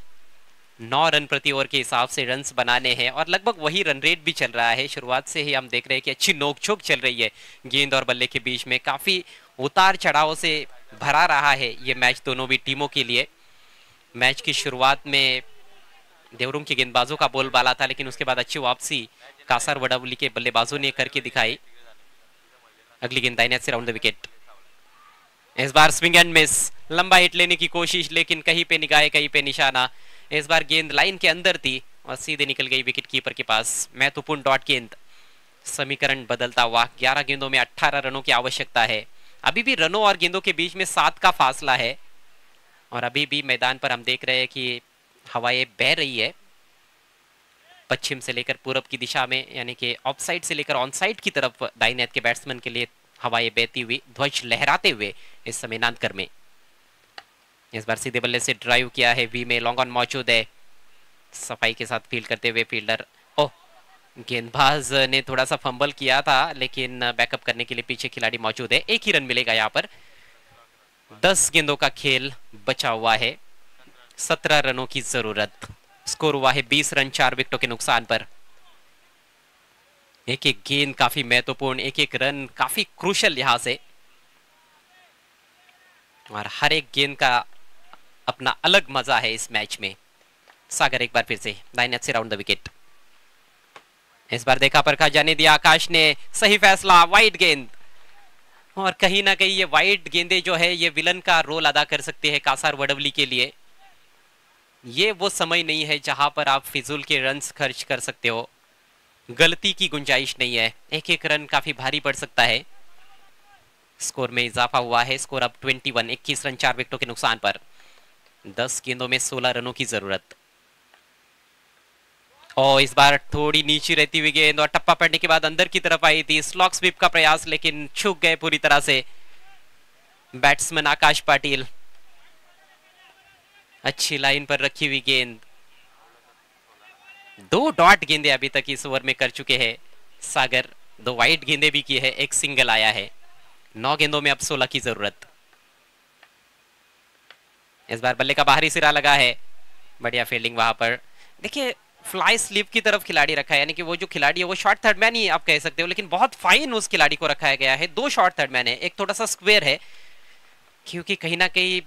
नौ रन प्रति ओवर के हिसाब से रन बनाने हैं और लगभग वही रन रेट भी चल रहा है। शुरुआत से ही हम देख रहे हैं कि अच्छी नोकझोंक चल रही है गेंद और बल्ले के बीच में। काफी उतार चढ़ाव से भरा रहा है ये मैच दोनों भी टीमों के लिए। मैच की शुरुआत में देवरुंग के गेंदबाजों का बोलबाला था, लेकिन उसके बाद अच्छी वापसी कासरवडवली के बल्लेबाजों ने करके दिखाई। अगली गेंद दाहिने हाथ से राउंड द विकेट, इस बार स्विंग एंड मिस, लंबा हिट लेने की कोशिश, लेकिन कहीं पे निगाहें कहीं पे निशाना। इस बार गेंद लाइन के अंदर थी और सीधे निकल गई विकेट कीपर के पास। महत्वपूर्ण डॉट गेंद। समीकरण बदलता हुआ। ग्यारह गेंदों में अठारह रनों की आवश्यकता है। अभी भी रनों और गेंदों के बीच में सात का फासला है और अभी भी मैदान पर हम देख रहे हैं कि हवाएं बह रही है पश्चिम से लेकर पूरब की दिशा में, यानी कि ऑफ साइड से लेकर ऑन साइड की तरफ दाईं हाथ के बैट्समैन के लिए हवाएं बहती हुई ध्वज लहराते हुए इस समय नानकर में। इस बार सीधे बल्ले से ड्राइव किया है, वी में लॉन्ग ऑन मौजूद है, सफाई के साथ फील्ड करते हुए फील्डर। ओह, गेंदबाज ने थोड़ा सा फंबल किया था लेकिन बैकअप करने के लिए पीछे खिलाड़ी मौजूद है। एक ही रन मिलेगा यहाँ पर। दस गेंदों का खेल बचा हुआ है, सत्रह रनों की जरूरत। स्कोर हुआ है बीस रन चार विकेटों के नुकसान पर। एक एक गेंद काफी महत्वपूर्ण, एक एक रन काफी क्रूशल यहां से, और हर एक गेंद का अपना अलग मजा है इस मैच में। सागर एक बार फिर से दाईं हाथ से राउंड द विकेट। इस बार देखा परखा जाने दिया, आकाश ने सही फैसला, वाइड गेंद। और कहीं ना कहीं ये वाइड गेंदे जो है ये विलन का रोल अदा कर सकती है कासरवडवली के लिए। ये वो समय नहीं है जहां पर आप फिजूल के रन्स खर्च कर सकते हो, गलती की गुंजाइश नहीं है। एक एक रन काफी भारी पड़ सकता है। स्कोर में इजाफा हुआ है, स्कोर अब इक्कीस, इक्कीस रन चार विकेटों के नुकसान पर। दस गेंदों में सोलह रनों की जरूरत। और इस बार थोड़ी नीचे रहती हुई गेंद और टप्पा पड़ने के बाद अंदर की तरफ आई थी। स्लॉग स्वीप का प्रयास लेकिन छूक गए पूरी तरह से बैट्समैन आकाश पाटिल। अच्छी लाइन पर रखी हुई गेंद। दो डॉट गेंदे अभी तक इस ओवर में कर चुके हैं सागर, दो वाइड गेंदे भी की है, एक सिंगल आया है। नौ गेंदों में अब सोलह की जरूरत। इस बार बल्ले का बाहरी सिरा लगा है, बढ़िया फील्डिंग वहां पर। देखिए फ्लाई स्लिप की तरफ खिलाड़ी रखा है, यानी कि वो जो खिलाड़ी है वो शॉर्ट थर्ड मैन ही आप कह सकते हो, लेकिन बहुत फाइन उस खिलाड़ी को रखा गया है। दो शॉर्ट थर्ड मैन है, एक थोड़ा सा स्क्वेयर है, क्योंकि कहीं ना कहीं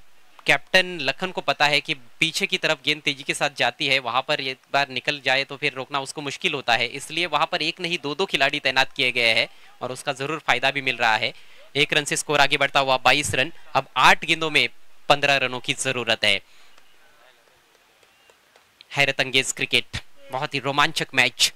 कैप्टन लखन को पता है कि पीछे की तरफ गेंद तेजी के साथ जाती है, वहां पर एक बार निकल जाए तो फिर रोकना उसको मुश्किल होता है। इसलिए वहां पर एक नहीं दो दो खिलाड़ी तैनात किए गए हैं और उसका जरूर फायदा भी मिल रहा है। एक रन से स्कोर आगे बढ़ता हुआ बाईस रन। अब आठ गेंदों में पंद्रह रनों की जरूरत है। हैरत अंगेज क्रिकेट, बहुत ही रोमांचक मैच।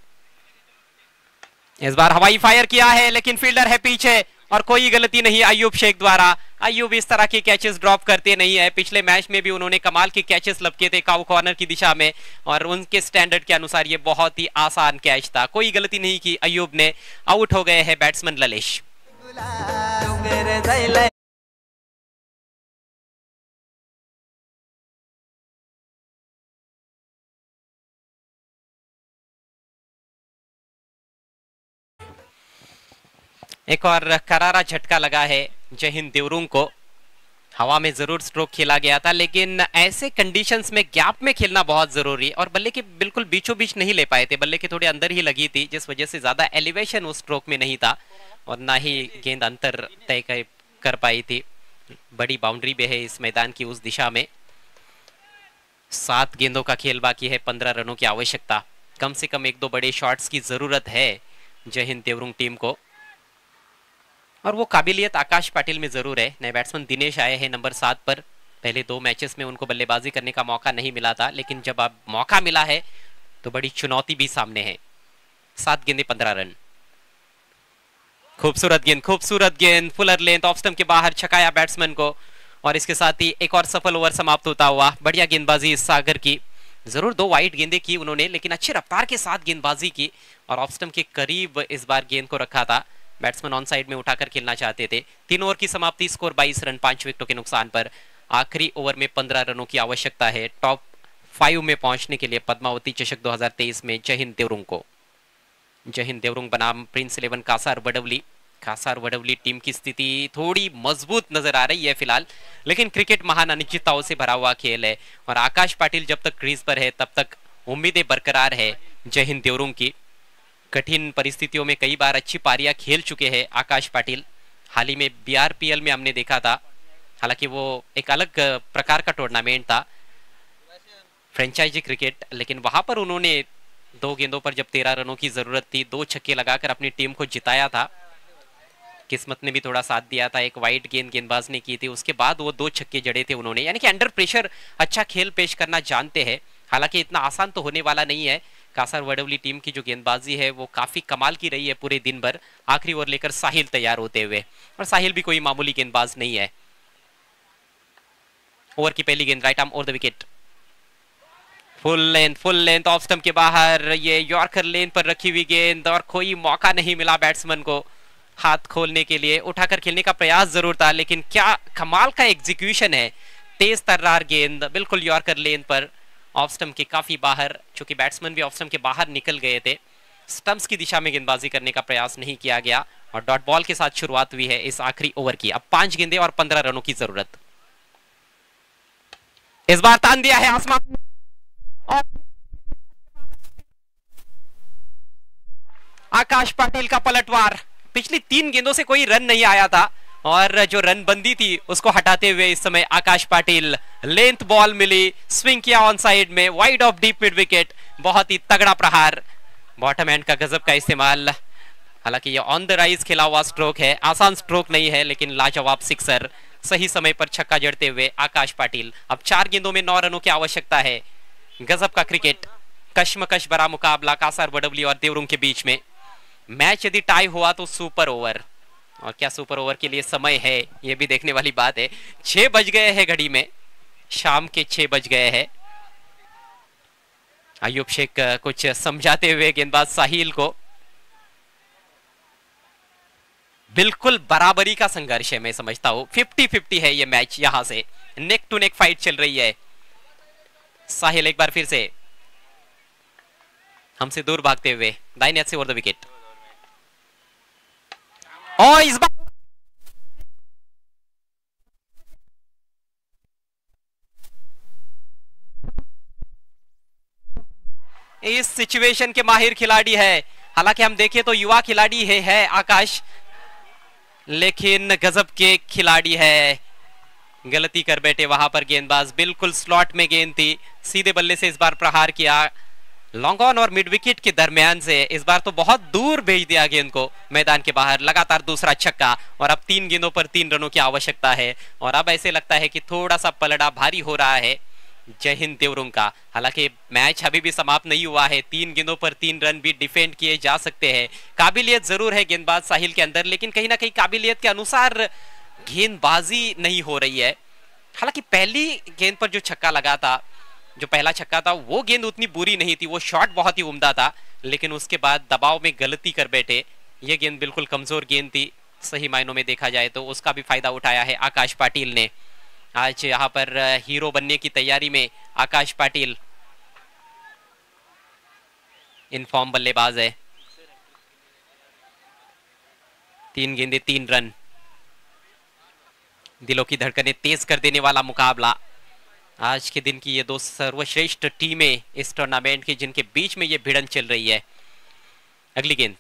इस बार हवाई फायर किया है लेकिन फील्डर है पीछे और कोई गलती नहीं अय्यूब शेख द्वारा। अय्यूब इस तरह के कैचेस ड्रॉप करते नहीं है, पिछले मैच में भी उन्होंने कमाल के कैचेस लपके थे काउ कॉर्नर की दिशा में और उनके स्टैंडर्ड के अनुसार ये बहुत ही आसान कैच था, कोई गलती नहीं की अय्यूब ने। आउट हो गए हैं बैट्समैन ललेश। एक और करारा झटका लगा है जय हिंद देवरुंग को। हवा में जरूर स्ट्रोक खेला गया था लेकिन ऐसे कंडीशंस में गैप में खेलना बहुत जरूरी, और बल्ले के बिल्कुल बीचों बीच नहीं ले पाए थे, बल्ले के थोड़े अंदर ही लगी थी जिस वजह से ज्यादा एलिवेशन उस स्ट्रोक में नहीं था और ना ही गेंद अंतर तय कर पाई थी। बड़ी बाउंड्री भी है इस मैदान की उस दिशा में। सात गेंदों का खेल बाकी है, पंद्रह रनों की आवश्यकता, कम से कम एक दो बड़े शॉट्स की जरूरत है जय हिंद देवरुंग टीम को, और वो काबिलियत आकाश पाटिल में ज़रूर है। नए बैट्समैन दिनेश आए हैं नंबर सात पर, पहले दो मैचेस में उनको बल्लेबाजी करने का मौका नहीं मिला था लेकिन जब अब मौका मिला है तो बड़ी चुनौती भी सामने है। सात गेंदें पंद्रह रन। खूबसूरत गेंद, खूबसूरत गेंद, फुलर लेंथ ऑफ स्टंप के बाहर छकाया बैट्समैन को, और इसके साथ ही एक और सफल ओवर समाप्त होता हुआ। बढ़िया गेंदबाजी सागर की, जरूर दो वाइड गेंदे की उन्होंने लेकिन अच्छी रफ्तार के साथ गेंदबाजी की और ऑफ स्टंप के करीब इस बार गेंद को रखा था। बैट्समैन ऑन साइड में उठाकर खेलना चाहते थे। तीन ओवर की समाप्ति, स्कोर बाईस रन पांच विकेटों के नुकसान पर। आखिरी ओवर में पंद्रह रनों की आवश्यकता है टॉप फाइव में पहुंचने के लिए पद्मावती चषक दो हज़ार तेईस में जय हिंद देवरुंग को। जय हिंद देवरुंग बनाम prince eleven Kasarvadavali. Kasarvadavali team की स्थिति थोड़ी मजबूत नजर आ रही है फिलहाल, लेकिन क्रिकेट महान अनिश्चितताओं से भरा हुआ खेल है और आकाश पाटिल जब तक क्रीज पर है तब तक उम्मीदें बरकरार है जय हिंद देवरुंग की। कठिन परिस्थितियों में कई बार अच्छी पारियां खेल चुके हैं आकाश पाटिल। हाल ही में बीआरपीएल में हमने देखा था, हालांकि वो एक अलग प्रकार का टूर्नामेंट था, फ्रेंचाइजी क्रिकेट, लेकिन वहां पर उन्होंने दो गेंदों पर जब तेरह रनों की जरूरत थी दो छक्के लगाकर अपनी टीम को जिताया था। किस्मत ने भी थोड़ा साथ दिया था, एक वाइड गेंद गेंदबाज ने की थी, उसके बाद वो दो छक्के जड़े थे उन्होंने, यानी कि अंडर प्रेशर अच्छा खेल पेश करना जानते हैं। हालांकि इतना आसान तो होने वाला नहीं है कसरवडवली टीम की जो गेंदबाजी है वो काफ़ी कमाल की रही है पूरे दिन भर, आखिरी ओवर लेकर साहिल तैयार होते हुए, और साहिल भी कोई मामूली गेंदबाज नहीं है। ओवर की पहली गेंद राइट आर्म और the wicket, full length full length off stump के बाहर, ये यॉर्कर लेंथ पर रखी हुई गेंद और कोई मौका नहीं मिला बैट्समैन को हाथ खोलने के लिए। उठाकर खेलने का प्रयास जरूर था लेकिन क्या कमाल का एग्जीक्यूशन है, तेज तर्रार गेंद बिल्कुल यॉर्कर लेंथ पर ऑफ स्टंप के काफ़ी बाहर, चूँकि बैट्समैन भी ऑफ स्टंप के बाहर निकल गए थे। स्टंप्स की दिशा में गेंदबाजी करने का प्रयास नहीं किया गया और डॉट बॉल के साथ शुरुआत हुई है इस आखिरी ओवर की। अब पांच गेंदे और पंद्रह रनों की जरूरत। इस बार तान दिया है आसमान और आकाश पाटिल का पलटवार। पिछली तीन गेंदों से कोई रन नहीं आया था और जो रन बंदी थी उसको हटाते हुए इस समय आकाश पाटिल, लेंथ बॉल मिली, स्विंग किया ऑन साइड में, wide off deep mid wicket, बहुत ही तगड़ा प्रहार, बॉटम हैंड का गजब का इस्तेमाल। हालांकि यह ऑन द राइज खेला हुआ स्ट्रोक है, आसान स्ट्रोक नहीं है लेकिन लाजवाब सिक्सर, सही समय पर छक्का जड़ते हुए आकाश पाटिल। अब चार गेंदों में नौ रनों की आवश्यकता है। गजब का क्रिकेट, कश्मकश भरा मुकाबला कासरवडवली और देवरुंग के बीच में। मैच यदि टाई हुआ तो सुपर ओवर, और क्या सुपर ओवर के लिए समय है ये भी देखने वाली बात है। छह बज गए हैं घड़ी में, शाम के छह बज गए हैं। अय्यूब शेख कुछ समझाते हुए गेंदबाज साहिल को, बिल्कुल बराबरी का संघर्ष है, मैं समझता हूं फिफ्टी फिफ्टी है ये मैच, यहां से नेक टू नेक फाइट चल रही है। साहिल एक बार फिर से हमसे दूर भागते हुए दाहिने हाथ से ओवर द विकेट, और इस बार इस सिचुएशन के माहिर खिलाड़ी है। हालांकि हम देखें तो युवा खिलाड़ी है, है आकाश, लेकिन गजब के खिलाड़ी है। गलती कर बैठे वहां पर गेंदबाज, बिल्कुल स्लॉट में गेंद थी, सीधे बल्ले से इस बार प्रहार किया, लॉन्ग ऑन और मिड विकेट के दरमियान से इस बार तो बहुत दूर भेज दिया गेंद को मैदान के बाहर। लगातार दूसरा छक्का और अब तीन गेंदों पर तीन रनों की आवश्यकता है, और अब ऐसे लगता है कि थोड़ा सा पलड़ा भारी हो रहा है जय हिंद देवरुंग का। हालांकि मैच अभी भी समाप्त नहीं हुआ है, तीन गेंदों पर तीन रन भी डिफेंड किए जा सकते हैं। काबिलियत जरूर है गेंदबाज साहिल के अंदर, लेकिन कहीं ना कहीं काबिलियत के अनुसार गेंदबाजी नहीं हो रही है। हालांकि पहली गेंद पर जो छक्का लगा था, जो पहला छक्का था, वो गेंद उतनी बुरी नहीं थी, वो शॉट बहुत ही उम्दा था, लेकिन उसके बाद दबाव में गलती कर बैठे। ये गेंद बिल्कुल कमजोर गेंद थी सही मायनों में देखा जाए तो, उसका भी फायदा उठाया है आकाश पाटिल ने। आज यहाँ पर हीरो बनने की तैयारी में आकाश पाटिल, इनफॉर्म बल्लेबाज है। तीन गेंदे तीन रन, दिलों की धड़कनें तेज कर देने वाला मुकाबला। आज के दिन की ये दो सर्वश्रेष्ठ टीमें इस टूर्नामेंट की, जिनके बीच में ये भिड़न चल रही है। अगली गेंद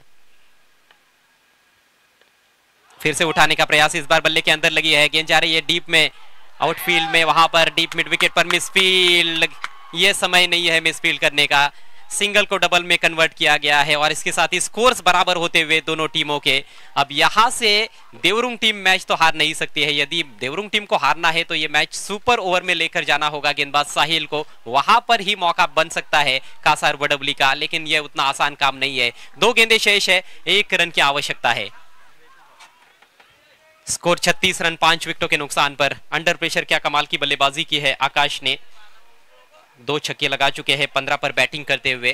फिर से उठाने का प्रयास, इस बार बल्ले के अंदर लगी है, गेंद जा रही है डीप में, आउटफील्ड में, वहां पर डीप मिड विकेट पर मिसफील्ड। ये समय नहीं है मिसफील्ड करने का, सिंगल को डबल में कन्वर्ट किया गया है और इसके साथ ही स्कोर्स बराबर होते हुए दोनों टीमों के। अब यहाँ से देवरुंग टीम मैच तो हार नहीं सकती है। यदि देवरुंग टीम को हारना है तो ये मैच सुपर ओवर में लेकर जाना होगा गेंदबाज साहिल को, वहां पर ही मौका बन सकता है कासरवडवली का, लेकिन यह उतना आसान काम नहीं है। दो गेंदे शेष है, एक रन की आवश्यकता है। स्कोर छत्तीस रन पांच विकेटों के नुकसान पर। अंडर प्रेशर क्या कमाल की बल्लेबाजी की है आकाश ने, दो छक्के लगा चुके हैं पंद्रह पर बैटिंग करते हुए,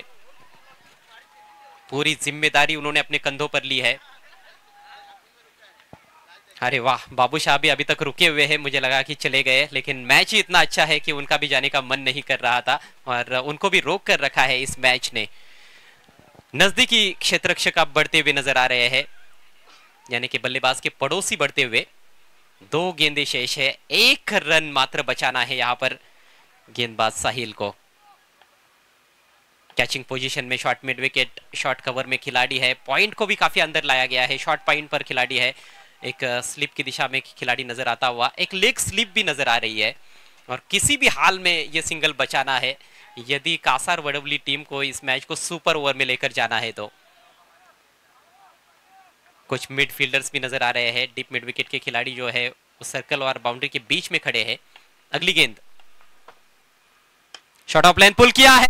पूरी जिम्मेदारी उन्होंने अपने कंधों पर ली है। अरे वाह, बाबू शाह भी अभी तक रुके हुए हैं, मुझे लगा कि चले गए, लेकिन मैच ही इतना अच्छा है कि उनका भी जाने का मन नहीं कर रहा था और उनको भी रोक कर रखा है इस मैच ने। नजदीकी क्षेत्ररक्षक अब बढ़ते हुए नजर आ रहे हैं, यानी कि बल्लेबाज के पड़ोसी बढ़ते हुए। दो गेंदे शेष है, एक रन मात्र बचाना है यहाँ पर गेंदबाज साहिल को। कैचिंग पोजीशन में, short mid wicket, short cover में खिलाड़ी है, पॉइंट को भी काफी अंदर लाया गया है, शॉट पॉइंट पर खिलाड़ी है, एक स्लिप की दिशा में खिलाड़ी नजर आता हुआ, एक लेग स्लिप भी नजर आ रही है, और किसी भी हाल में ये सिंगल बचाना है यदि कासरवडवली टीम को इस मैच को सुपर ओवर में लेकर जाना है तो। कुछ मिडफील्डर्स भी नजर आ रहे हैं, डीप मिड विकेट के खिलाड़ी जो है वो सर्कल और बाउंड्री के बीच में खड़े हैं। अगली गेंद शॉर्ट ऑफ लेंथ, पुल किया है,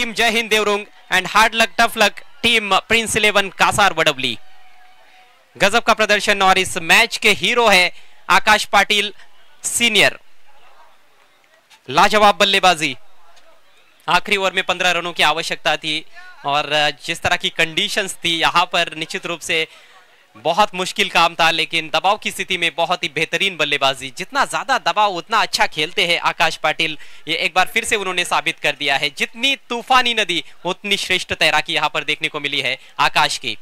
team Jai Hind Devrang and hard luck tough luck team Prince Eleven Kasarvadavali. गजब का प्रदर्शन और इस मैच के हीरो है आकाश पाटिल सीनियर। लाजवाब बल्लेबाजी, आखिरी ओवर में पंद्रह रनों की आवश्यकता थी और जिस तरह की कंडीशंस थी यहाँ पर निश्चित रूप से बहुत मुश्किल काम था, लेकिन दबाव की स्थिति में बहुत ही बेहतरीन बल्लेबाजी। जितना ज्यादा दबाव उतना अच्छा खेलते हैं आकाश पाटिल, ये एक बार फिर से उन्होंने साबित कर दिया है। जितनी तूफानी नदी उतनी श्रेष्ठ तैराकी यहाँ पर देखने को मिली है आकाश की।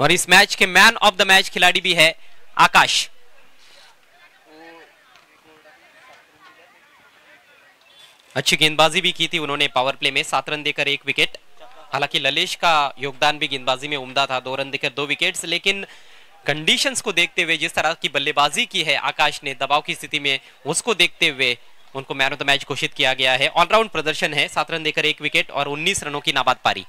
और इस मैच के मैन ऑफ द मैच खिलाड़ी भी है आकाश। अच्छी गेंदबाजी भी की थी उन्होंने पावर प्ले में, सात रन देकर एक विकेट। हालांकि ललेश का योगदान भी गेंदबाजी में उम्दा था, दो रन देकर दो विकेट्स। लेकिन कंडीशंस को देखते हुए जिस तरह की बल्लेबाजी की है आकाश ने दबाव की स्थिति में, उसको देखते हुए उनको मैन ऑफ द मैच घोषित किया गया है। ऑलराउंड प्रदर्शन है, सात रन देकर एक विकेट और उन्नीस रनों की नाबाद पारी।